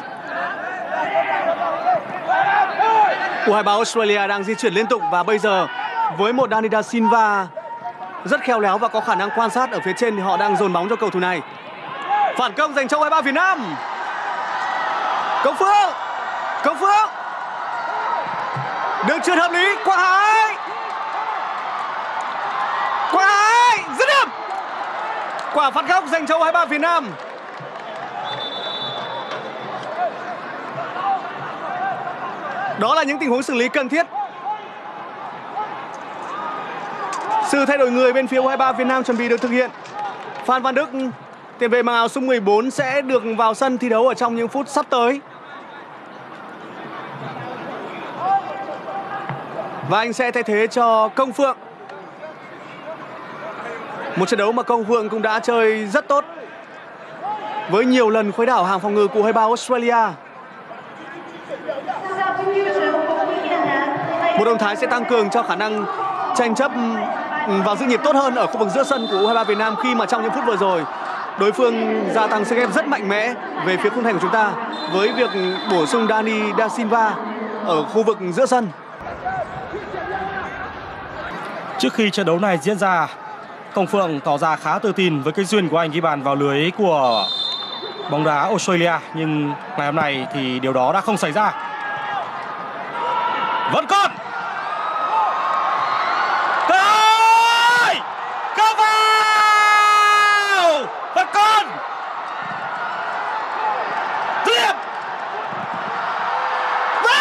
U hai mươi ba Australia đang di chuyển liên tục và bây giờ với một Dani De Silva rất khéo léo và có khả năng quan sát ở phía trên thì họ đang dồn bóng cho cầu thủ này. Phản công dành cho U hai mươi ba Việt Nam. Công Phượng, Công Phượng. Đường chuyền hợp lý, Quang Hải. Quang Hải, dứt điểm. Quả phạt góc dành cho U hai mươi ba Việt Nam. Đó là những tình huống xử lý cần thiết. Sự thay đổi người bên phía U hai mươi ba Việt Nam chuẩn bị được thực hiện. Phan Văn Đức, tiền vệ mang áo số mười bốn sẽ được vào sân thi đấu ở trong những phút sắp tới. Và anh sẽ thay thế cho Công Phượng. Một trận đấu mà Công Phượng cũng đã chơi rất tốt, với nhiều lần khuấy đảo hàng phòng ngự của U hai mươi ba Australia. Một động thái sẽ tăng cường cho khả năng tranh chấp và giữ nhịp tốt hơn ở khu vực giữa sân của U hai mươi ba Việt Nam, khi mà trong những phút vừa rồi đối phương gia tăng sức ép rất mạnh mẽ về phía khung thành của chúng ta với việc bổ sung Dani Da Silva ở khu vực giữa sân. Trước khi trận đấu này diễn ra, Công Phượng tỏ ra khá tự tin với cái duyên của anh ghi bàn vào lưới của bóng đá Australia, nhưng ngày hôm nay thì điều đó đã không xảy ra. Vẫn còn cơ hội, cơ vào, vẫn còn tiếp vào.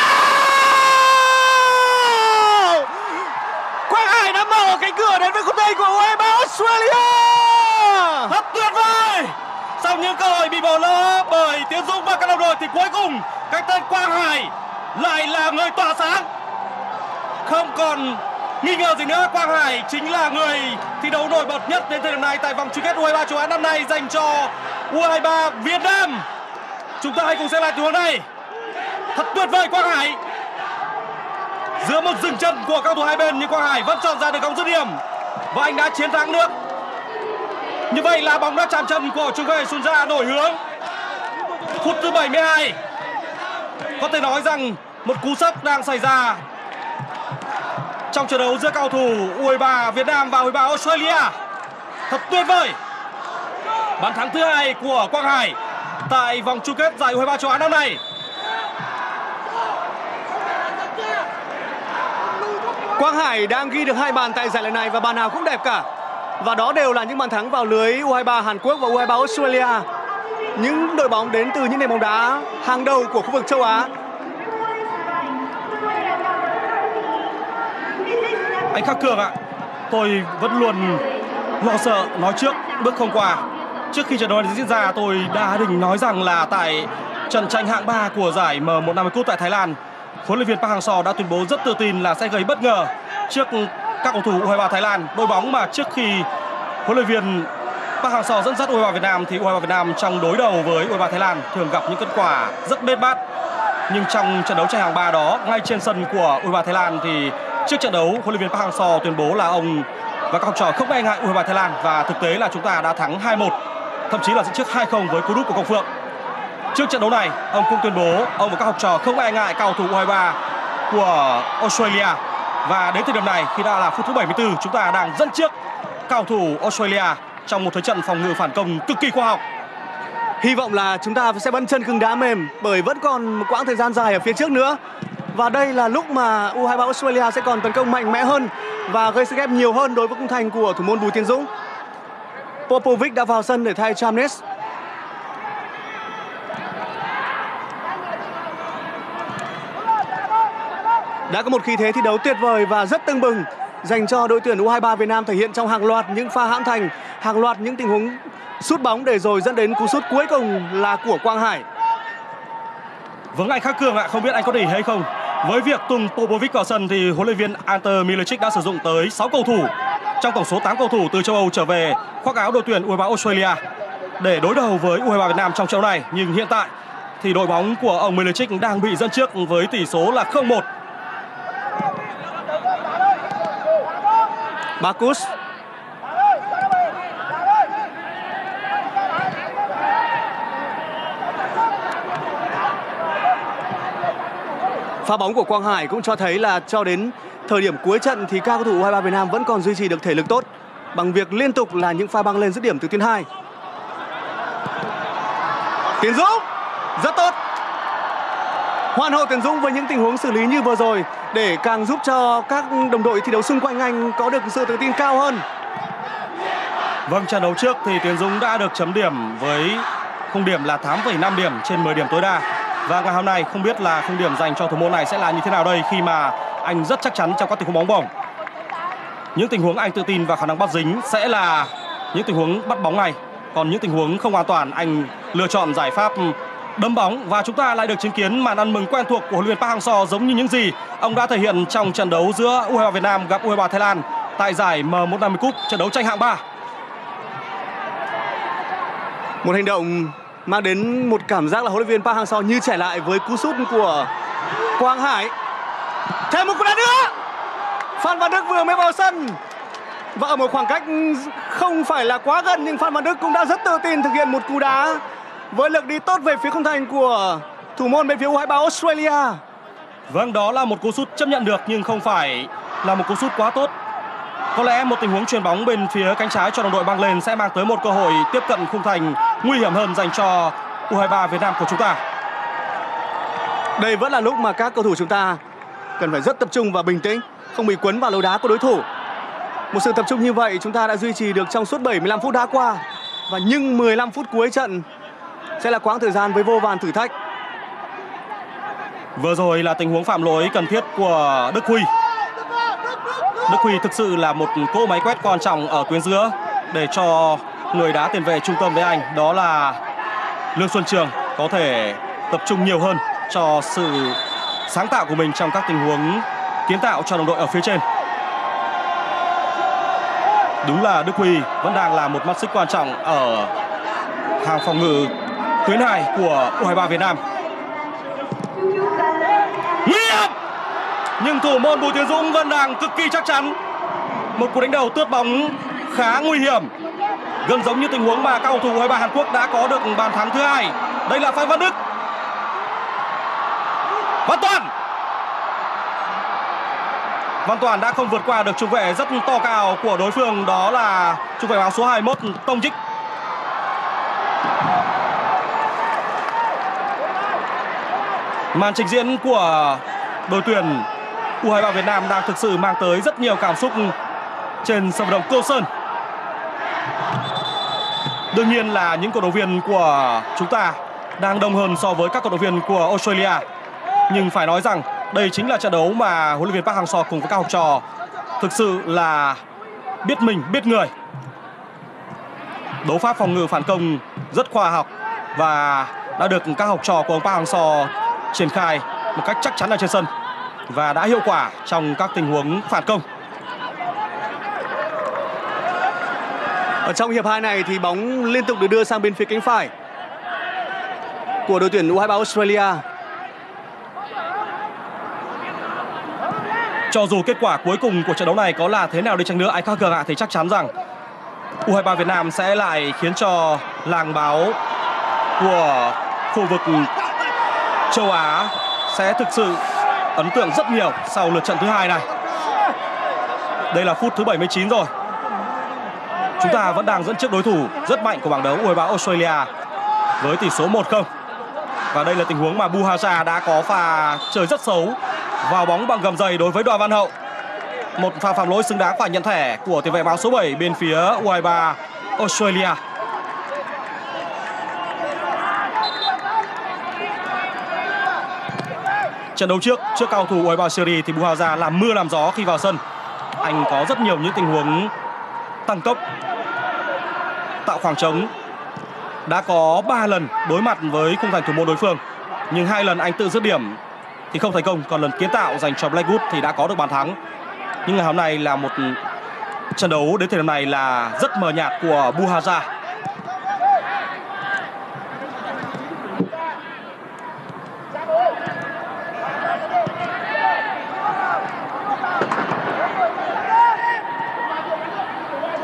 Quang Hải đã mở cánh cửa đến với khung thành của U hai mươi ba Australia. Thật tuyệt vời. Sau những cơ hội bị bỏ lỡ bởi Tiến Dũng và các đồng đội thì cuối cùng cái tên Quang Hải lại là người tỏa sáng. Không còn nghi ngờ gì nữa, Quang Hải chính là người thi đấu nổi bật nhất đến thời điểm này tại vòng chung kết U hai mươi ba châu Á năm nay dành cho U hai mươi ba Việt Nam. Chúng ta hãy cùng xem lại tình huống này. Thật tuyệt vời Quang Hải. Giữa một dừng chân của các cầu thủ hai bên nhưng Quang Hải vẫn chọn ra được góc dứt điểm và anh đã chiến thắng được. Như vậy là bóng đã chạm chân của trung vệ Sunza đổi hướng. Phút thứ bảy mươi hai. Có thể nói rằng một cú sốc đang xảy ra trong trận đấu giữa cầu thủ U hai mươi ba Việt Nam và U hai mươi ba Australia. Thật tuyệt vời. Bàn thắng thứ hai của Quang Hải tại vòng chung kết giải U hai mươi ba châu Á năm nay. Quang Hải đang ghi được hai bàn tại giải lần này và bàn nào cũng đẹp cả. Và đó đều là những bàn thắng vào lưới U hai mươi ba Hàn Quốc và U hai mươi ba Australia. Những đội bóng đến từ những nền bóng đá hàng đầu của khu vực châu Á. Anh Khắc Cường ạ, tôi vẫn luôn lo sợ nói trước bước không qua. Trước khi trận đấu này diễn ra, tôi đã định nói rằng là tại trận tranh hạng ba của giải M một năm mươi Cup tại Thái Lan, huấn luyện viên Park Hang Seo đã tuyên bố rất tự tin là sẽ gây bất ngờ trước các cầu thủ U hai mươi ba Thái Lan, đội bóng mà trước khi huấn luyện viên Park Hang Seo dẫn dắt U hai mươi ba Việt Nam thì U hai mươi ba Việt Nam trong đối đầu với U hai mươi ba Thái Lan thường gặp những kết quả rất bết bát. Nhưng trong trận đấu tranh hạng ba đó, ngay trên sân của U hai mươi ba Thái Lan thì trước trận đấu, huấn luyện viên Park Hang Seo tuyên bố là ông và các học trò không e ngại U hai mươi ba Thái Lan và thực tế là chúng ta đã thắng hai một, thậm chí là dẫn trước hai không với cú đúp của Công Phượng. Trước trận đấu này, ông cũng tuyên bố ông và các học trò không e ngại cầu thủ U hai mươi ba của Australia. Và đến thời điểm này, khi đã là phút thứ bảy mươi tư, chúng ta đang dẫn trước cầu thủ Australia trong một thế trận phòng ngự phản công cực kỳ khoa học. Hy vọng là chúng ta sẽ bắn chân cứng đá mềm bởi vẫn còn một quãng thời gian dài ở phía trước nữa. Và đây là lúc mà U hai mươi ba Australia sẽ còn tấn công mạnh mẽ hơn và gây sức ép nhiều hơn đối với khung thành của thủ môn Bùi Tiến Dũng. Popovic đã vào sân để thay Chamnes. Đã có một khí thế thi đấu tuyệt vời và rất tưng bừng dành cho đội tuyển U hai mươi ba Việt Nam, thể hiện trong hàng loạt những pha hãm thành, hàng loạt những tình huống sút bóng để rồi dẫn đến cú sút cuối cùng là của Quang Hải. Vâng, anh Khắc Cường ạ, không biết anh có để ý hay không, với việc tung Popovic vào sân thì huấn luyện viên Ante Milicic đã sử dụng tới sáu cầu thủ trong tổng số tám cầu thủ từ châu Âu trở về khoác áo đội tuyển U hai mươi ba Australia để đối đầu với U hai mươi ba Việt Nam trong trận này. Nhưng hiện tại thì đội bóng của ông Milicic đang bị dẫn trước với tỷ số là không một. Bakus. Pha bóng của Quang Hải cũng cho thấy là cho đến thời điểm cuối trận thì các cầu thủ u hai ba Việt Nam vẫn còn duy trì được thể lực tốt bằng việc liên tục là những pha băng lên dứt điểm từ tuyến hai. Tiến Dũng rất tốt. Hoàn hộ Tiến Dũng với những tình huống xử lý như vừa rồi để càng giúp cho các đồng đội thi đấu xung quanh anh có được sự tự tin cao hơn. Vâng, trận đấu trước thì Tiến Dũng đã được chấm điểm với khung điểm là tám phẩy năm điểm trên mười điểm tối đa. Và ngày hôm nay không biết là khung điểm dành cho thủ môn này sẽ là như thế nào đây, khi mà anh rất chắc chắn trong các tình huống bóng bổng. Những tình huống anh tự tin và khả năng bắt dính sẽ là những tình huống bắt bóng này. Còn những tình huống không an toàn, anh lựa chọn giải pháp đấm bóng. Và chúng ta lại được chứng kiến màn ăn mừng quen thuộc của huấn luyện viên Park Hang Seo, giống như những gì ông đã thể hiện trong trận đấu giữa u hai ba Việt Nam gặp u hai ba Thái Lan tại giải M một năm mươi Cup, trận đấu tranh hạng ba. Một hành động mang đến một cảm giác là huấn luyện viên Park Hang Seo như trẻ lại với cú sút của Quang Hải. Thêm một cú đá nữa. Phan Văn Đức vừa mới vào sân và ở một khoảng cách không phải là quá gần, nhưng Phan Văn Đức cũng đã rất tự tin thực hiện một cú đá với lực đi tốt về phía khung thành của thủ môn bên phía u hai ba Australia. Vâng, đó là một cú sút chấp nhận được nhưng không phải là một cú sút quá tốt. Có lẽ một tình huống chuyền bóng bên phía cánh trái cho đồng đội băng lên sẽ mang tới một cơ hội tiếp cận khung thành nguy hiểm hơn dành cho u hai ba Việt Nam của chúng ta. Đây vẫn là lúc mà các cầu thủ chúng ta cần phải rất tập trung và bình tĩnh, không bị cuốn vào lối đá của đối thủ. Một sự tập trung như vậy chúng ta đã duy trì được trong suốt bảy mươi lăm phút đã qua. Và nhưng mười lăm phút cuối trận sẽ là quãng thời gian với vô vàn thử thách. Vừa rồi là tình huống phạm lỗi cần thiết của Đức Huy. Đức Huy thực sự là một cỗ máy quét quan trọng ở tuyến giữa để cho người đá tiền vệ trung tâm với anh, đó là Lương Xuân Trường, có thể tập trung nhiều hơn cho sự sáng tạo của mình trong các tình huống kiến tạo cho đồng đội ở phía trên. Đúng là Đức Huy vẫn đang là một mắt xích quan trọng ở hàng phòng ngự tuyến hai của u hai ba Việt Nam. Nguy hiểm! Nhưng thủ môn Bùi Tiến Dũng vẫn đang cực kỳ chắc chắn. Một cú đánh đầu tước bóng khá nguy hiểm, gần giống như tình huống mà các cầu thủ u hai ba Hàn Quốc đã có được bàn thắng thứ hai. Đây là Phan Văn Đức. Văn Toàn. Văn Toàn đã không vượt qua được trung vệ rất to cao của đối phương, đó là trung vệ áo số hai mươi mốt Tông Trích. Màn trình diễn của đội tuyển u hai ba Việt Nam đang thực sự mang tới rất nhiều cảm xúc trên sân vận động Cô Sơn. Đương nhiên là những cổ động viên của chúng ta đang đông hơn so với các cổ động viên của Australia. Nhưng phải nói rằng đây chính là trận đấu mà huấn luyện viên Park Hang Seo cùng với các học trò thực sự là biết mình, biết người. Đấu pháp phòng ngự phản công rất khoa học và đã được các học trò của ông Park Hang Seo triển khai một cách chắc chắn ở trên sân và đã hiệu quả trong các tình huống phản công. Ở trong hiệp hai này thì bóng liên tục được đưa sang bên phía cánh phải của đội tuyển u hai ba Australia. Cho dù kết quả cuối cùng của trận đấu này có là thế nào đi chăng nữa, ai khác gờ gạ thì chắc chắn rằng u hai ba Việt Nam sẽ lại khiến cho làng báo của khu vực châu Á sẽ thực sự ấn tượng rất nhiều sau lượt trận thứ hai này. Đây là phút thứ bảy mươi chín rồi. Chúng ta vẫn đang dẫn trước đối thủ rất mạnh của bảng đấu u hai ba Australia với tỷ số một không. Và đây là tình huống mà Buharja đã có pha chơi rất xấu vào bóng bằng gầm giày đối với Đoàn Văn Hậu. Một pha phạm lỗi xứng đáng phải nhận thẻ của tiền vệ áo số bảy bên phía u hai ba Australia. Trận đấu trước, trước cầu thủ u hai ba Syria thì Buharja làm mưa làm gió khi vào sân. Anh có rất nhiều những tình huống tăng tốc, tạo khoảng trống. Đã có ba lần đối mặt với khung thành thủ môn đối phương, nhưng hai lần anh tự dứt điểm thì không thành công, còn lần kiến tạo dành cho Blackwood thì đã có được bàn thắng. Nhưng ngày hôm nay là một trận đấu đến thời điểm này là rất mờ nhạt của Buharja.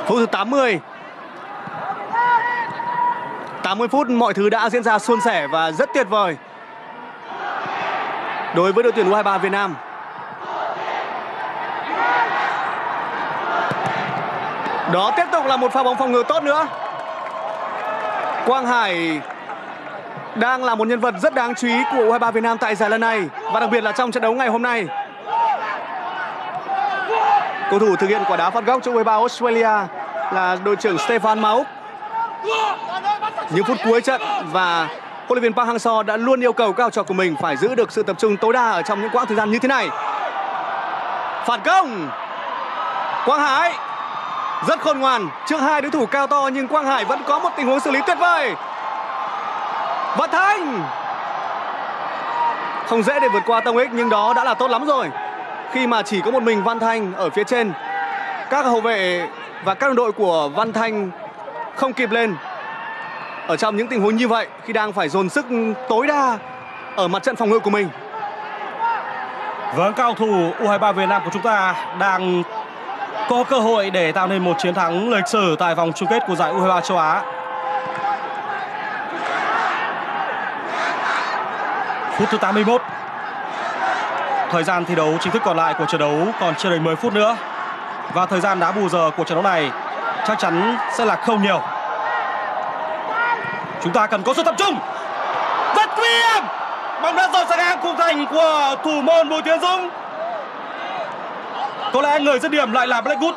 Phút thứ tám mươi. tám mươi phút mọi thứ đã diễn ra suôn sẻ và rất tuyệt vời đối với đội tuyển u hai ba Việt Nam. Đó tiếp tục là một pha bóng phòng ngự tốt nữa. Quang Hải đang là một nhân vật rất đáng chú ý của u hai ba Việt Nam tại giải lần này và đặc biệt là trong trận đấu ngày hôm nay. Cầu thủ thực hiện quả đá phạt góc cho u hai ba Australia là đội trưởng Stefan Mauck. Những phút cuối trận và huấn luyện viên Park Hang Seo đã luôn yêu cầu các học trò của mình phải giữ được sự tập trung tối đa ở trong những quãng thời gian như thế này. Phản công. Quang Hải rất khôn ngoan trước hai đối thủ cao to, nhưng Quang Hải vẫn có một tình huống xử lý tuyệt vời. Văn Thành không dễ để vượt qua Tông Ích, nhưng đó đã là tốt lắm rồi khi mà chỉ có một mình Văn Thành ở phía trên. Các hậu vệ và các đồng đội của Văn Thành không kịp lên ở trong những tình huống như vậy khi đang phải dồn sức tối đa ở mặt trận phòng ngự của mình. Vâng, các cầu thủ u hai ba Việt Nam của chúng ta đang có cơ hội để tạo nên một chiến thắng lịch sử tại vòng chung kết của giải u hai ba châu Á. Phút thứ tám mươi mốt. Thời gian thi đấu chính thức còn lại của trận đấu còn chưa đầy mười phút nữa. Và thời gian đá bù giờ của trận đấu này chắc chắn sẽ là không nhiều. Chúng ta cần có sự tập trung. Rất nguy hiểm. Bóng đã rời sang ngang khung thành của thủ môn Bùi Tiến Dũng. Có lẽ người dứt điểm lại là Blackwood.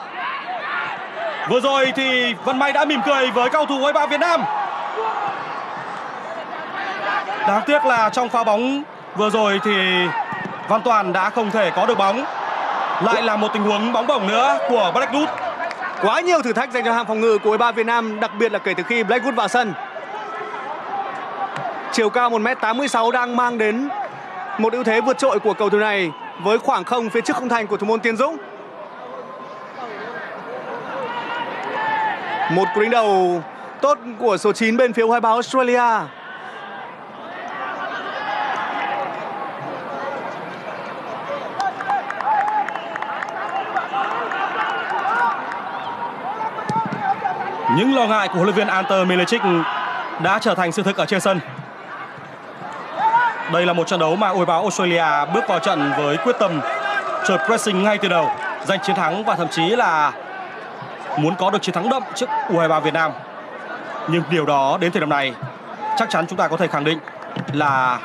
Vừa rồi thì Văn May đã mỉm cười với cầu thủ u hai ba Việt Nam. Đáng tiếc là trong pha bóng vừa rồi thì Phan Toàn đã không thể có được bóng. Lại là một tình huống bóng bổng nữa của Blackwood. Quá nhiều thử thách dành cho hàng phòng ngự của u hai ba Việt Nam, đặc biệt là kể từ khi Blackwood vào sân. Chiều cao một mét tám mươi sáu đang mang đến một ưu thế vượt trội của cầu thủ này với khoảng không phía trước khung thành của thủ môn Tiến Dũng. Một cú đánh đầu tốt của số chín bên phía u hai ba Australia. Những lo ngại của huấn luyện viên Ante Milicic đã trở thành sự thực ở trên sân. Đây là một trận đấu mà u hai ba Australia bước vào trận với quyết tâm chơi pressing ngay từ đầu, giành chiến thắng và thậm chí là muốn có được chiến thắng đậm trước u hai ba Việt Nam. Nhưng điều đó đến thời điểm này chắc chắn chúng ta có thể khẳng định là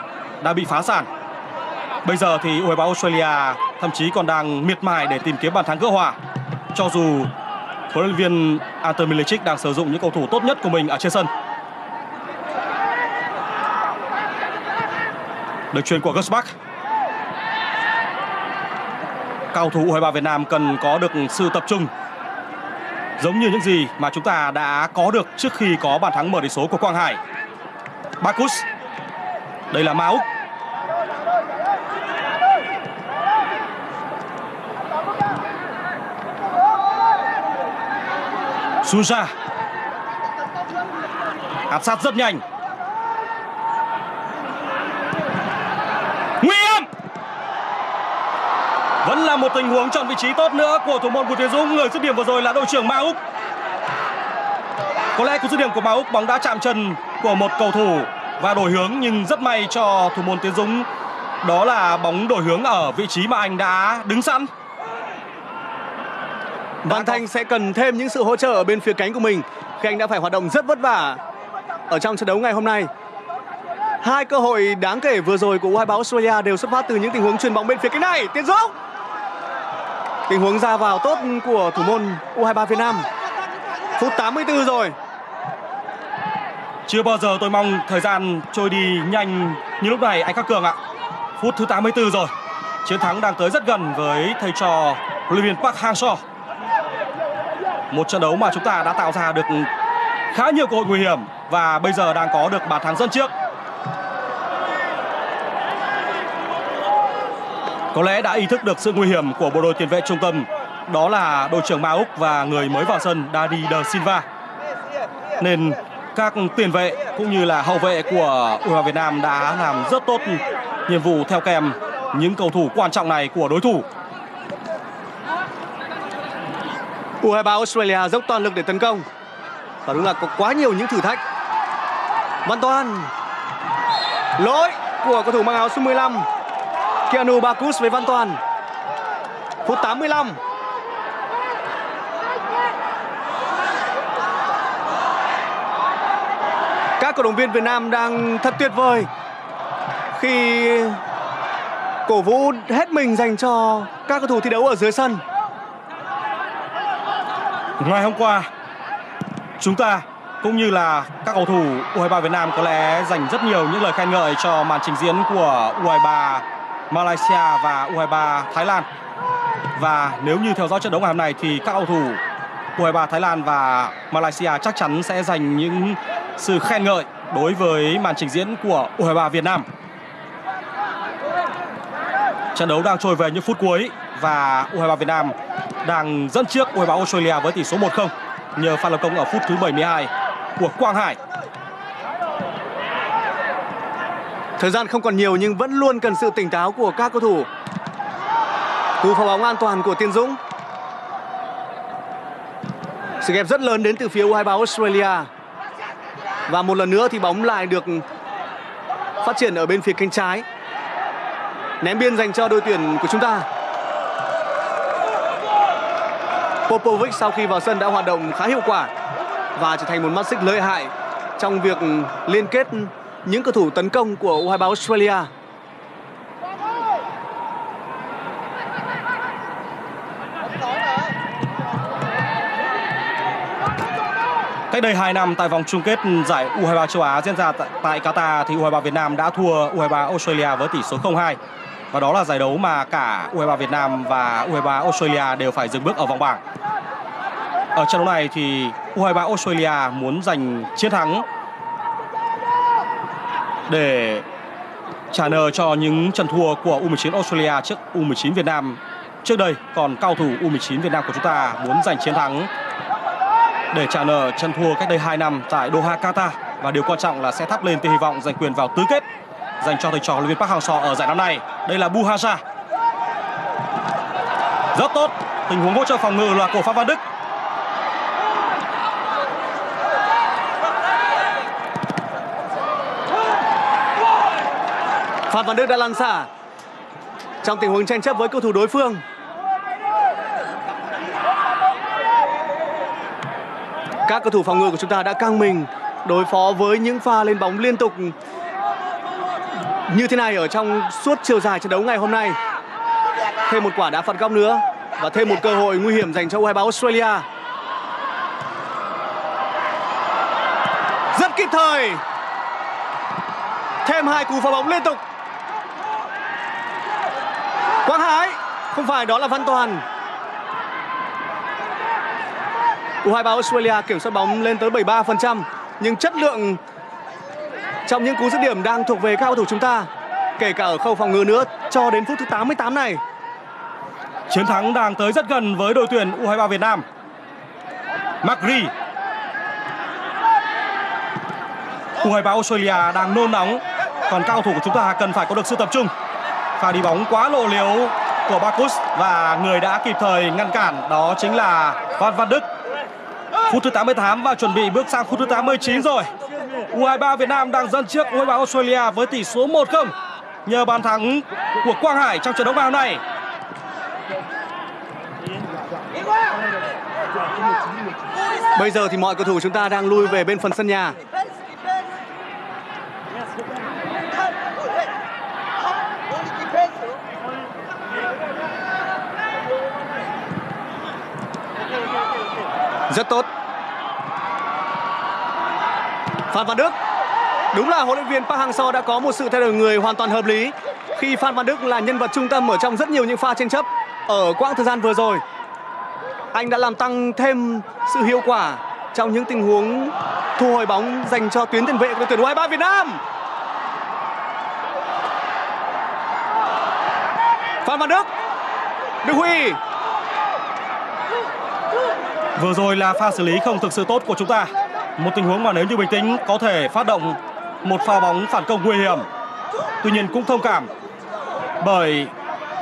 đã bị phá sản. Bây giờ thì u hai ba Australia thậm chí còn đang miệt mài để tìm kiếm bàn thắng gỡ hòa, cho dù huấn luyện viên Ante Milicic đang sử dụng những cầu thủ tốt nhất của mình ở trên sân. Được chuyền của Gersbach. Cầu thủ u hai ba Việt Nam cần có được sự tập trung giống như những gì mà chúng ta đã có được trước khi có bàn thắng mở tỷ số của Quang Hải. Bakus. Đây là Mauck. Sunza áp sát rất nhanh. Nguy hiểm. Vẫn là một tình huống chọn vị trí tốt nữa của thủ môn Bùi Tiến Dũng. Người dứt điểm vừa rồi là đội trưởng Mauck. Có lẽ cú dứt điểm của Mauck bóng đã chạm chân của một cầu thủ và đổi hướng, nhưng rất may cho thủ môn Tiến Dũng, đó là bóng đổi hướng ở vị trí mà anh đã đứng sẵn. Văn Thành sẽ cần thêm những sự hỗ trợ ở bên phía cánh của mình khi anh đã phải hoạt động rất vất vả ở trong trận đấu ngày hôm nay. Hai cơ hội đáng kể vừa rồi của u hai ba Australia đều xuất phát từ những tình huống chuyền bóng bên phía cánh này. Tiến Dũng. Tình huống ra vào tốt của thủ môn u hai ba Việt Nam. Phút tám mươi tư rồi. Chưa bao giờ tôi mong thời gian trôi đi nhanh như lúc này anh Khắc Cường ạ. Phút thứ tám mươi tư rồi. Chiến thắng đang tới rất gần với thầy trò huấn luyện viên Park Hang Seo. Một trận đấu mà chúng ta đã tạo ra được khá nhiều cơ hội nguy hiểm và bây giờ đang có được bàn thắng dẫn trước. Có lẽ đã ý thức được sự nguy hiểm của bộ đôi tiền vệ trung tâm, đó là đội trưởng Mauck và người mới vào sân Dani De Silva, nên các tiền vệ cũng như là hậu vệ của u hai ba Việt Nam đã làm rất tốt nhiệm vụ theo kèm những cầu thủ quan trọng này của đối thủ. u hai ba Australia dốc toàn lực để tấn công. Và đúng là có quá nhiều những thử thách. Văn Toàn. Lỗi của cầu thủ mang áo số mười lăm. Keanu Bakus với Văn Toàn. Phút tám mươi lăm. Các cổ động viên Việt Nam đang thật tuyệt vời khi cổ vũ hết mình dành cho các cầu thủ thi đấu ở dưới sân. Ngày hôm qua, chúng ta cũng như là các cầu thủ u hai ba Việt Nam có lẽ dành rất nhiều những lời khen ngợi cho màn trình diễn của u hai ba Malaysia và u hai ba Thái Lan. Và nếu như theo dõi trận đấu ngày hôm nay thì các cầu thủ u hai ba Thái Lan và Malaysia chắc chắn sẽ dành những sự khen ngợi đối với màn trình diễn của u hai ba Việt Nam. Trận đấu đang trôi về những phút cuối và u hai ba Việt Nam đang dẫn trước u hai ba Australia với tỷ số một không nhờ pha lập công ở phút thứ bảy mươi hai của Quang Hải. Thời gian không còn nhiều nhưng vẫn luôn cần sự tỉnh táo của các cầu thủ. Cú phá bóng an toàn của Tiến Dũng. Sự ghép rất lớn đến từ phía u hai ba Australia. Và một lần nữa thì bóng lại được phát triển ở bên phía cánh trái. Ném biên dành cho đội tuyển của chúng ta. Popovic sau khi vào sân đã hoạt động khá hiệu quả và trở thành một mắt xích lợi hại trong việc liên kết những cầu thủ tấn công của u hai ba Australia. Cách đây hai năm tại vòng chung kết giải u hai ba châu Á diễn ra tại Qatar thì u hai ba Việt Nam đã thua u hai ba Australia với tỷ số không hai. Và đó là giải đấu mà cả u hai ba Việt Nam và u hai ba Australia đều phải dừng bước ở vòng bảng. Ở trận đấu này thì u hai ba Australia muốn giành chiến thắng để trả nợ cho những trận thua của u mười chín Australia trước u mười chín Việt Nam trước đây. Còn cầu thủ u mười chín Việt Nam của chúng ta muốn giành chiến thắng để trả nợ trận thua cách đây hai năm tại Doha, Qatar. Và điều quan trọng là sẽ thắp lên tia hy vọng giành quyền vào tứ kết dành cho thầy trò huấn luyện viên Park Hang Seo ở giải năm nay. Đây là Buharja. Rất tốt. Tình huống hỗ trợ phòng ngự là của Phan Văn Đức. Phan Văn Đức đã lăn xả trong tình huống tranh chấp với cầu thủ đối phương. Các cầu thủ phòng ngự của chúng ta đã căng mình đối phó với những pha lên bóng liên tục như thế này ở trong suốt chiều dài trận đấu ngày hôm nay. Thêm một quả đá phạt góc nữa và thêm một cơ hội nguy hiểm dành cho u hai ba Australia. Rất kịp thời. Thêm hai cú phá bóng liên tục. Quang Hải, không phải, đó là Văn Toàn. u hai ba Australia kiểm soát bóng lên tới bảy mươi ba phần trăm nhưng chất lượng trong những cú dứt điểm đang thuộc về các cầu thủ chúng ta, kể cả ở khâu phòng ngự nữa, cho đến phút thứ tám mươi tám này. Chiến thắng đang tới rất gần với đội tuyển u hai ba Việt Nam. Magri. u hai ba Australia đang nôn nóng, còn các cầu thủ của chúng ta cần phải có được sự tập trung. Pha đi bóng quá lộ liễu của Bakus và người đã kịp thời ngăn cản đó chính là Phan Văn Đức. Phút thứ tám mươi tám và chuẩn bị bước sang phút thứ tám mươi chín rồi. u hai ba Việt Nam đang dẫn trước u hai ba Australia với tỷ số một không nhờ bàn thắng của Quang Hải trong trận đấu ngày hôm nay. Bây giờ thì mọi cầu thủ chúng ta đang lui về bên phần sân nhà. Rất tốt. Phan Văn Đức. Đúng là huấn luyện viên Park Hang Seo đã có một sự thay đổi người hoàn toàn hợp lý khi Phan Văn Đức là nhân vật trung tâm ở trong rất nhiều những pha tranh chấp ở quãng thời gian vừa rồi. Anh đã làm tăng thêm sự hiệu quả trong những tình huống thu hồi bóng dành cho tuyến tiền vệ của đội tuyển u hai ba Việt Nam. Phan Văn Đức. Đức Huy. Vừa rồi là pha xử lý không thực sự tốt của chúng ta. Một tình huống mà nếu như bình tĩnh có thể phát động một pha bóng phản công nguy hiểm. Tuy nhiên cũng thông cảm bởi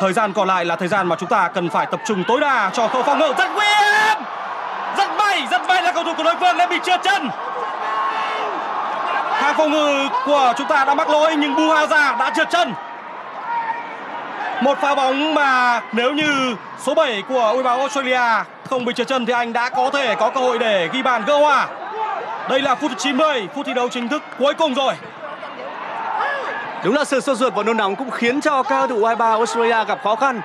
thời gian còn lại là thời gian mà chúng ta cần phải tập trung tối đa cho khâu phòng ngự. Rất nguy hiểm. thủ của đối phương đã bị trượt chân. Hàng phòng ngự của chúng ta đã mắc lỗi nhưng Buharja đã trượt chân. Một pha bóng mà nếu như số bảy của u báo Australia không bị trượt chân thì anh đã có thể có cơ hội để ghi bàn gỡ hòa. Đây là phút chín mươi, phút thi đấu chính thức cuối cùng rồi. Đúng là sự sốt ruột và nôn nóng cũng khiến cho các cầu thủ u hai ba Australia gặp khó khăn.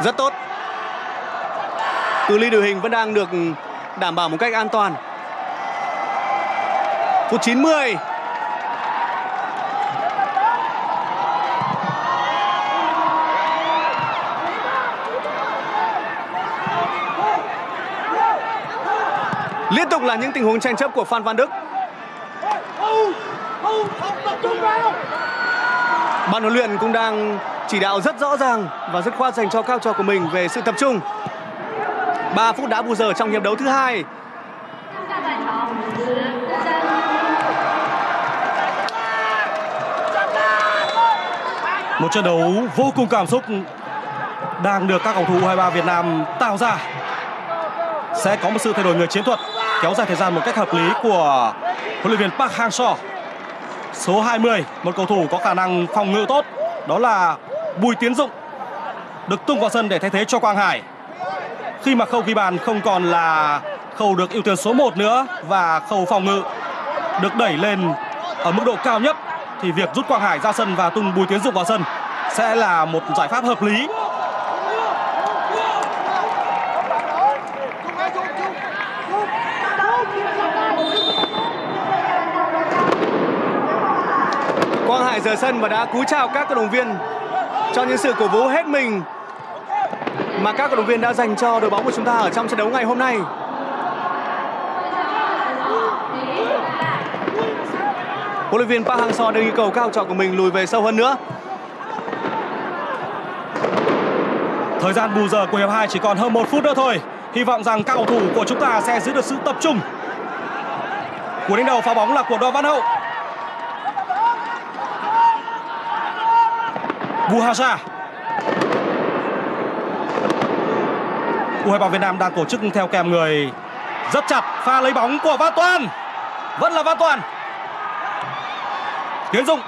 Rất tốt. Cự ly đội hình vẫn đang được đảm bảo một cách an toàn. Phút chín mươi. Liên tục là những tình huống tranh chấp của Phan Văn Đức. Ban huấn luyện cũng đang chỉ đạo rất rõ ràng và dứt khoát dành cho các học trò của mình về sự tập trung. ba phút đã bù giờ trong hiệp đấu thứ hai. Một trận đấu vô cùng cảm xúc đang được các cầu thủ u hai ba Việt Nam tạo ra. Sẽ có một sự thay đổi người chiến thuật, kéo dài thời gian một cách hợp lý của huấn luyện viên Park Hang Seo. Số hai mươi, một cầu thủ có khả năng phòng ngự tốt, đó là Bùi Tiến Dũng, được tung vào sân để thay thế cho Quang Hải. Khi mà khâu ghi bàn không còn là khâu được ưu tiên số một nữa và khâu phòng ngự được đẩy lên ở mức độ cao nhất, thì việc rút Quang Hải ra sân và tung Bùi Tiến Dũng vào sân sẽ là một giải pháp hợp lý. Quang Hải rời sân và đã cúi chào các cổ động viên cho những sự cổ vũ hết mình mà các cổ động viên đã dành cho đội bóng của chúng ta ở trong trận đấu ngày hôm nay. Huấn luyện viên Park Hang Seo đang yêu cầu các học trò của mình lùi về sâu hơn nữa. Thời gian bù giờ của hiệp hai chỉ còn hơn một phút nữa thôi. Hy vọng rằng các cầu thủ của chúng ta sẽ giữ được sự tập trung. Cú đánh đầu phá bóng là của Đoàn Văn Hậu. Buharja. u hai ba Việt Nam đang tổ chức theo kèm người rất chặt. Pha lấy bóng của Phan Toàn. Vẫn là Phan Toàn. Tiến Dũng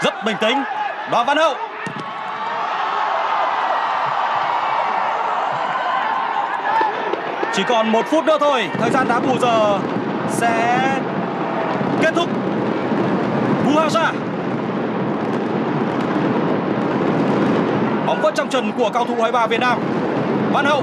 rất bình tĩnh. Đoàn Văn Hậu. Chỉ còn một phút nữa thôi. Thời gian đá bù giờ sẽ kết thúc. Buharja. Bóng vẫn trong chân của cầu thủ u hai ba Việt Nam. Văn Hậu.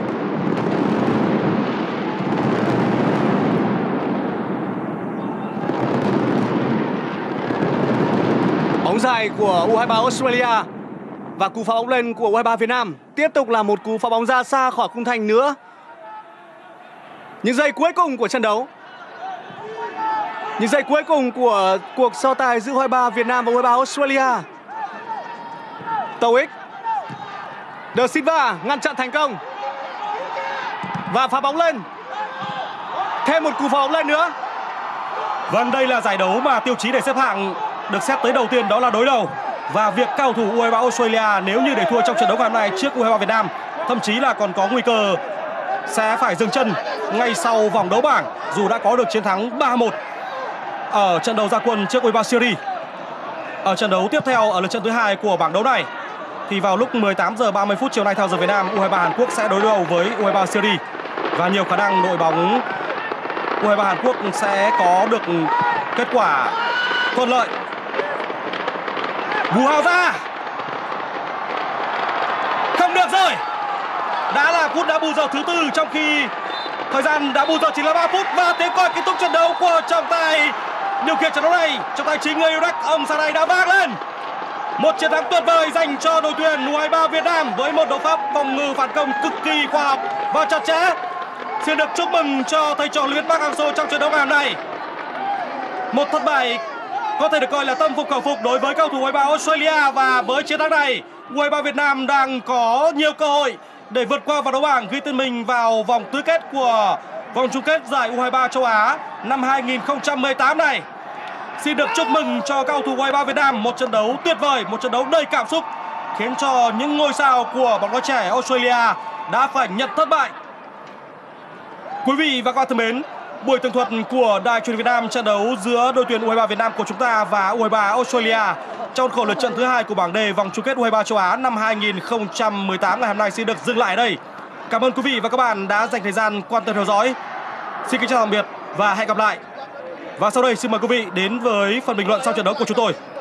Bóng dài của u hai ba Australia và cú phá bóng lên của u hai ba Việt Nam. Tiếp tục là một cú phá bóng ra xa khỏi khung thành nữa. Những giây cuối cùng của trận đấu. Những giây cuối cùng của cuộc so tài giữa u hai ba Việt Nam và u hai ba Australia. Towic. De Silva ngăn chặn thành công và phá bóng lên. Thêm một cú phá bóng lên nữa. Vâng, đây là giải đấu mà tiêu chí để xếp hạng được xét tới đầu tiên, đó là đối đầu. Và việc cầu thủ u hai ba Australia nếu như để thua trong trận đấu ngày hôm nay trước u hai ba Việt Nam, thậm chí là còn có nguy cơ sẽ phải dừng chân ngay sau vòng đấu bảng, dù đã có được chiến thắng ba một ở trận đấu ra quân trước u hai ba Syria. Ở trận đấu tiếp theo ở lượt trận thứ hai của bảng đấu này, thì vào lúc mười tám giờ ba mươi phút chiều nay theo giờ Việt Nam, u hai ba Hàn Quốc sẽ đối đầu với u hai ba Syria. Và nhiều khả năng đội bóng u hai ba Hàn Quốc sẽ có được kết quả thuận lợi. Buharja. Không được rồi. Đã là phút đá bù giờ thứ tư trong khi thời gian đá bù giờ chỉ là ba phút. Và tiếng còi kết thúc trận đấu của trọng tài điều khiển trận đấu này, trọng tài chính người Iraq, ông Saray đã vang lên. Một chiến thắng tuyệt vời dành cho đội tuyển u hai ba Việt Nam với một đấu pháp phòng ngự phản công cực kỳ khoa học và chặt chẽ. Xin được chúc mừng cho thầy trò huấn luyện viên Park Hang Seo trong trận đấu ngày hôm nay. Một thất bại có thể được coi là tâm phục khẩu phục đối với cầu thủ u hai ba Australia, và với chiến thắng này, u hai ba Việt Nam đang có nhiều cơ hội để vượt qua vòng đấu bảng, ghi tên mình vào vòng tứ kết của vòng chung kết giải u hai ba châu Á năm hai nghìn không trăm mười tám này. Xin được chúc mừng cho cầu thủ u hai ba Việt Nam, một trận đấu tuyệt vời, một trận đấu đầy cảm xúc khiến cho những ngôi sao của bóng đá trẻ Australia đã phải nhận thất bại. Quý vị và các bạn thân mến, buổi tường thuật của Đài Truyền hình Việt Nam trận đấu giữa đội tuyển u hai ba Việt Nam của chúng ta và u hai ba Australia trong khuôn khổ lượt trận thứ hai của bảng D vòng chung kết u hai ba châu Á năm hai nghìn không trăm mười tám ngày hôm nay sẽ được dừng lại ở đây. Cảm ơn quý vị và các bạn đã dành thời gian quan tâm theo dõi. Xin kính chào tạm biệt và hẹn gặp lại. Và sau đây xin mời quý vị đến với phần bình luận sau trận đấu của chúng tôi.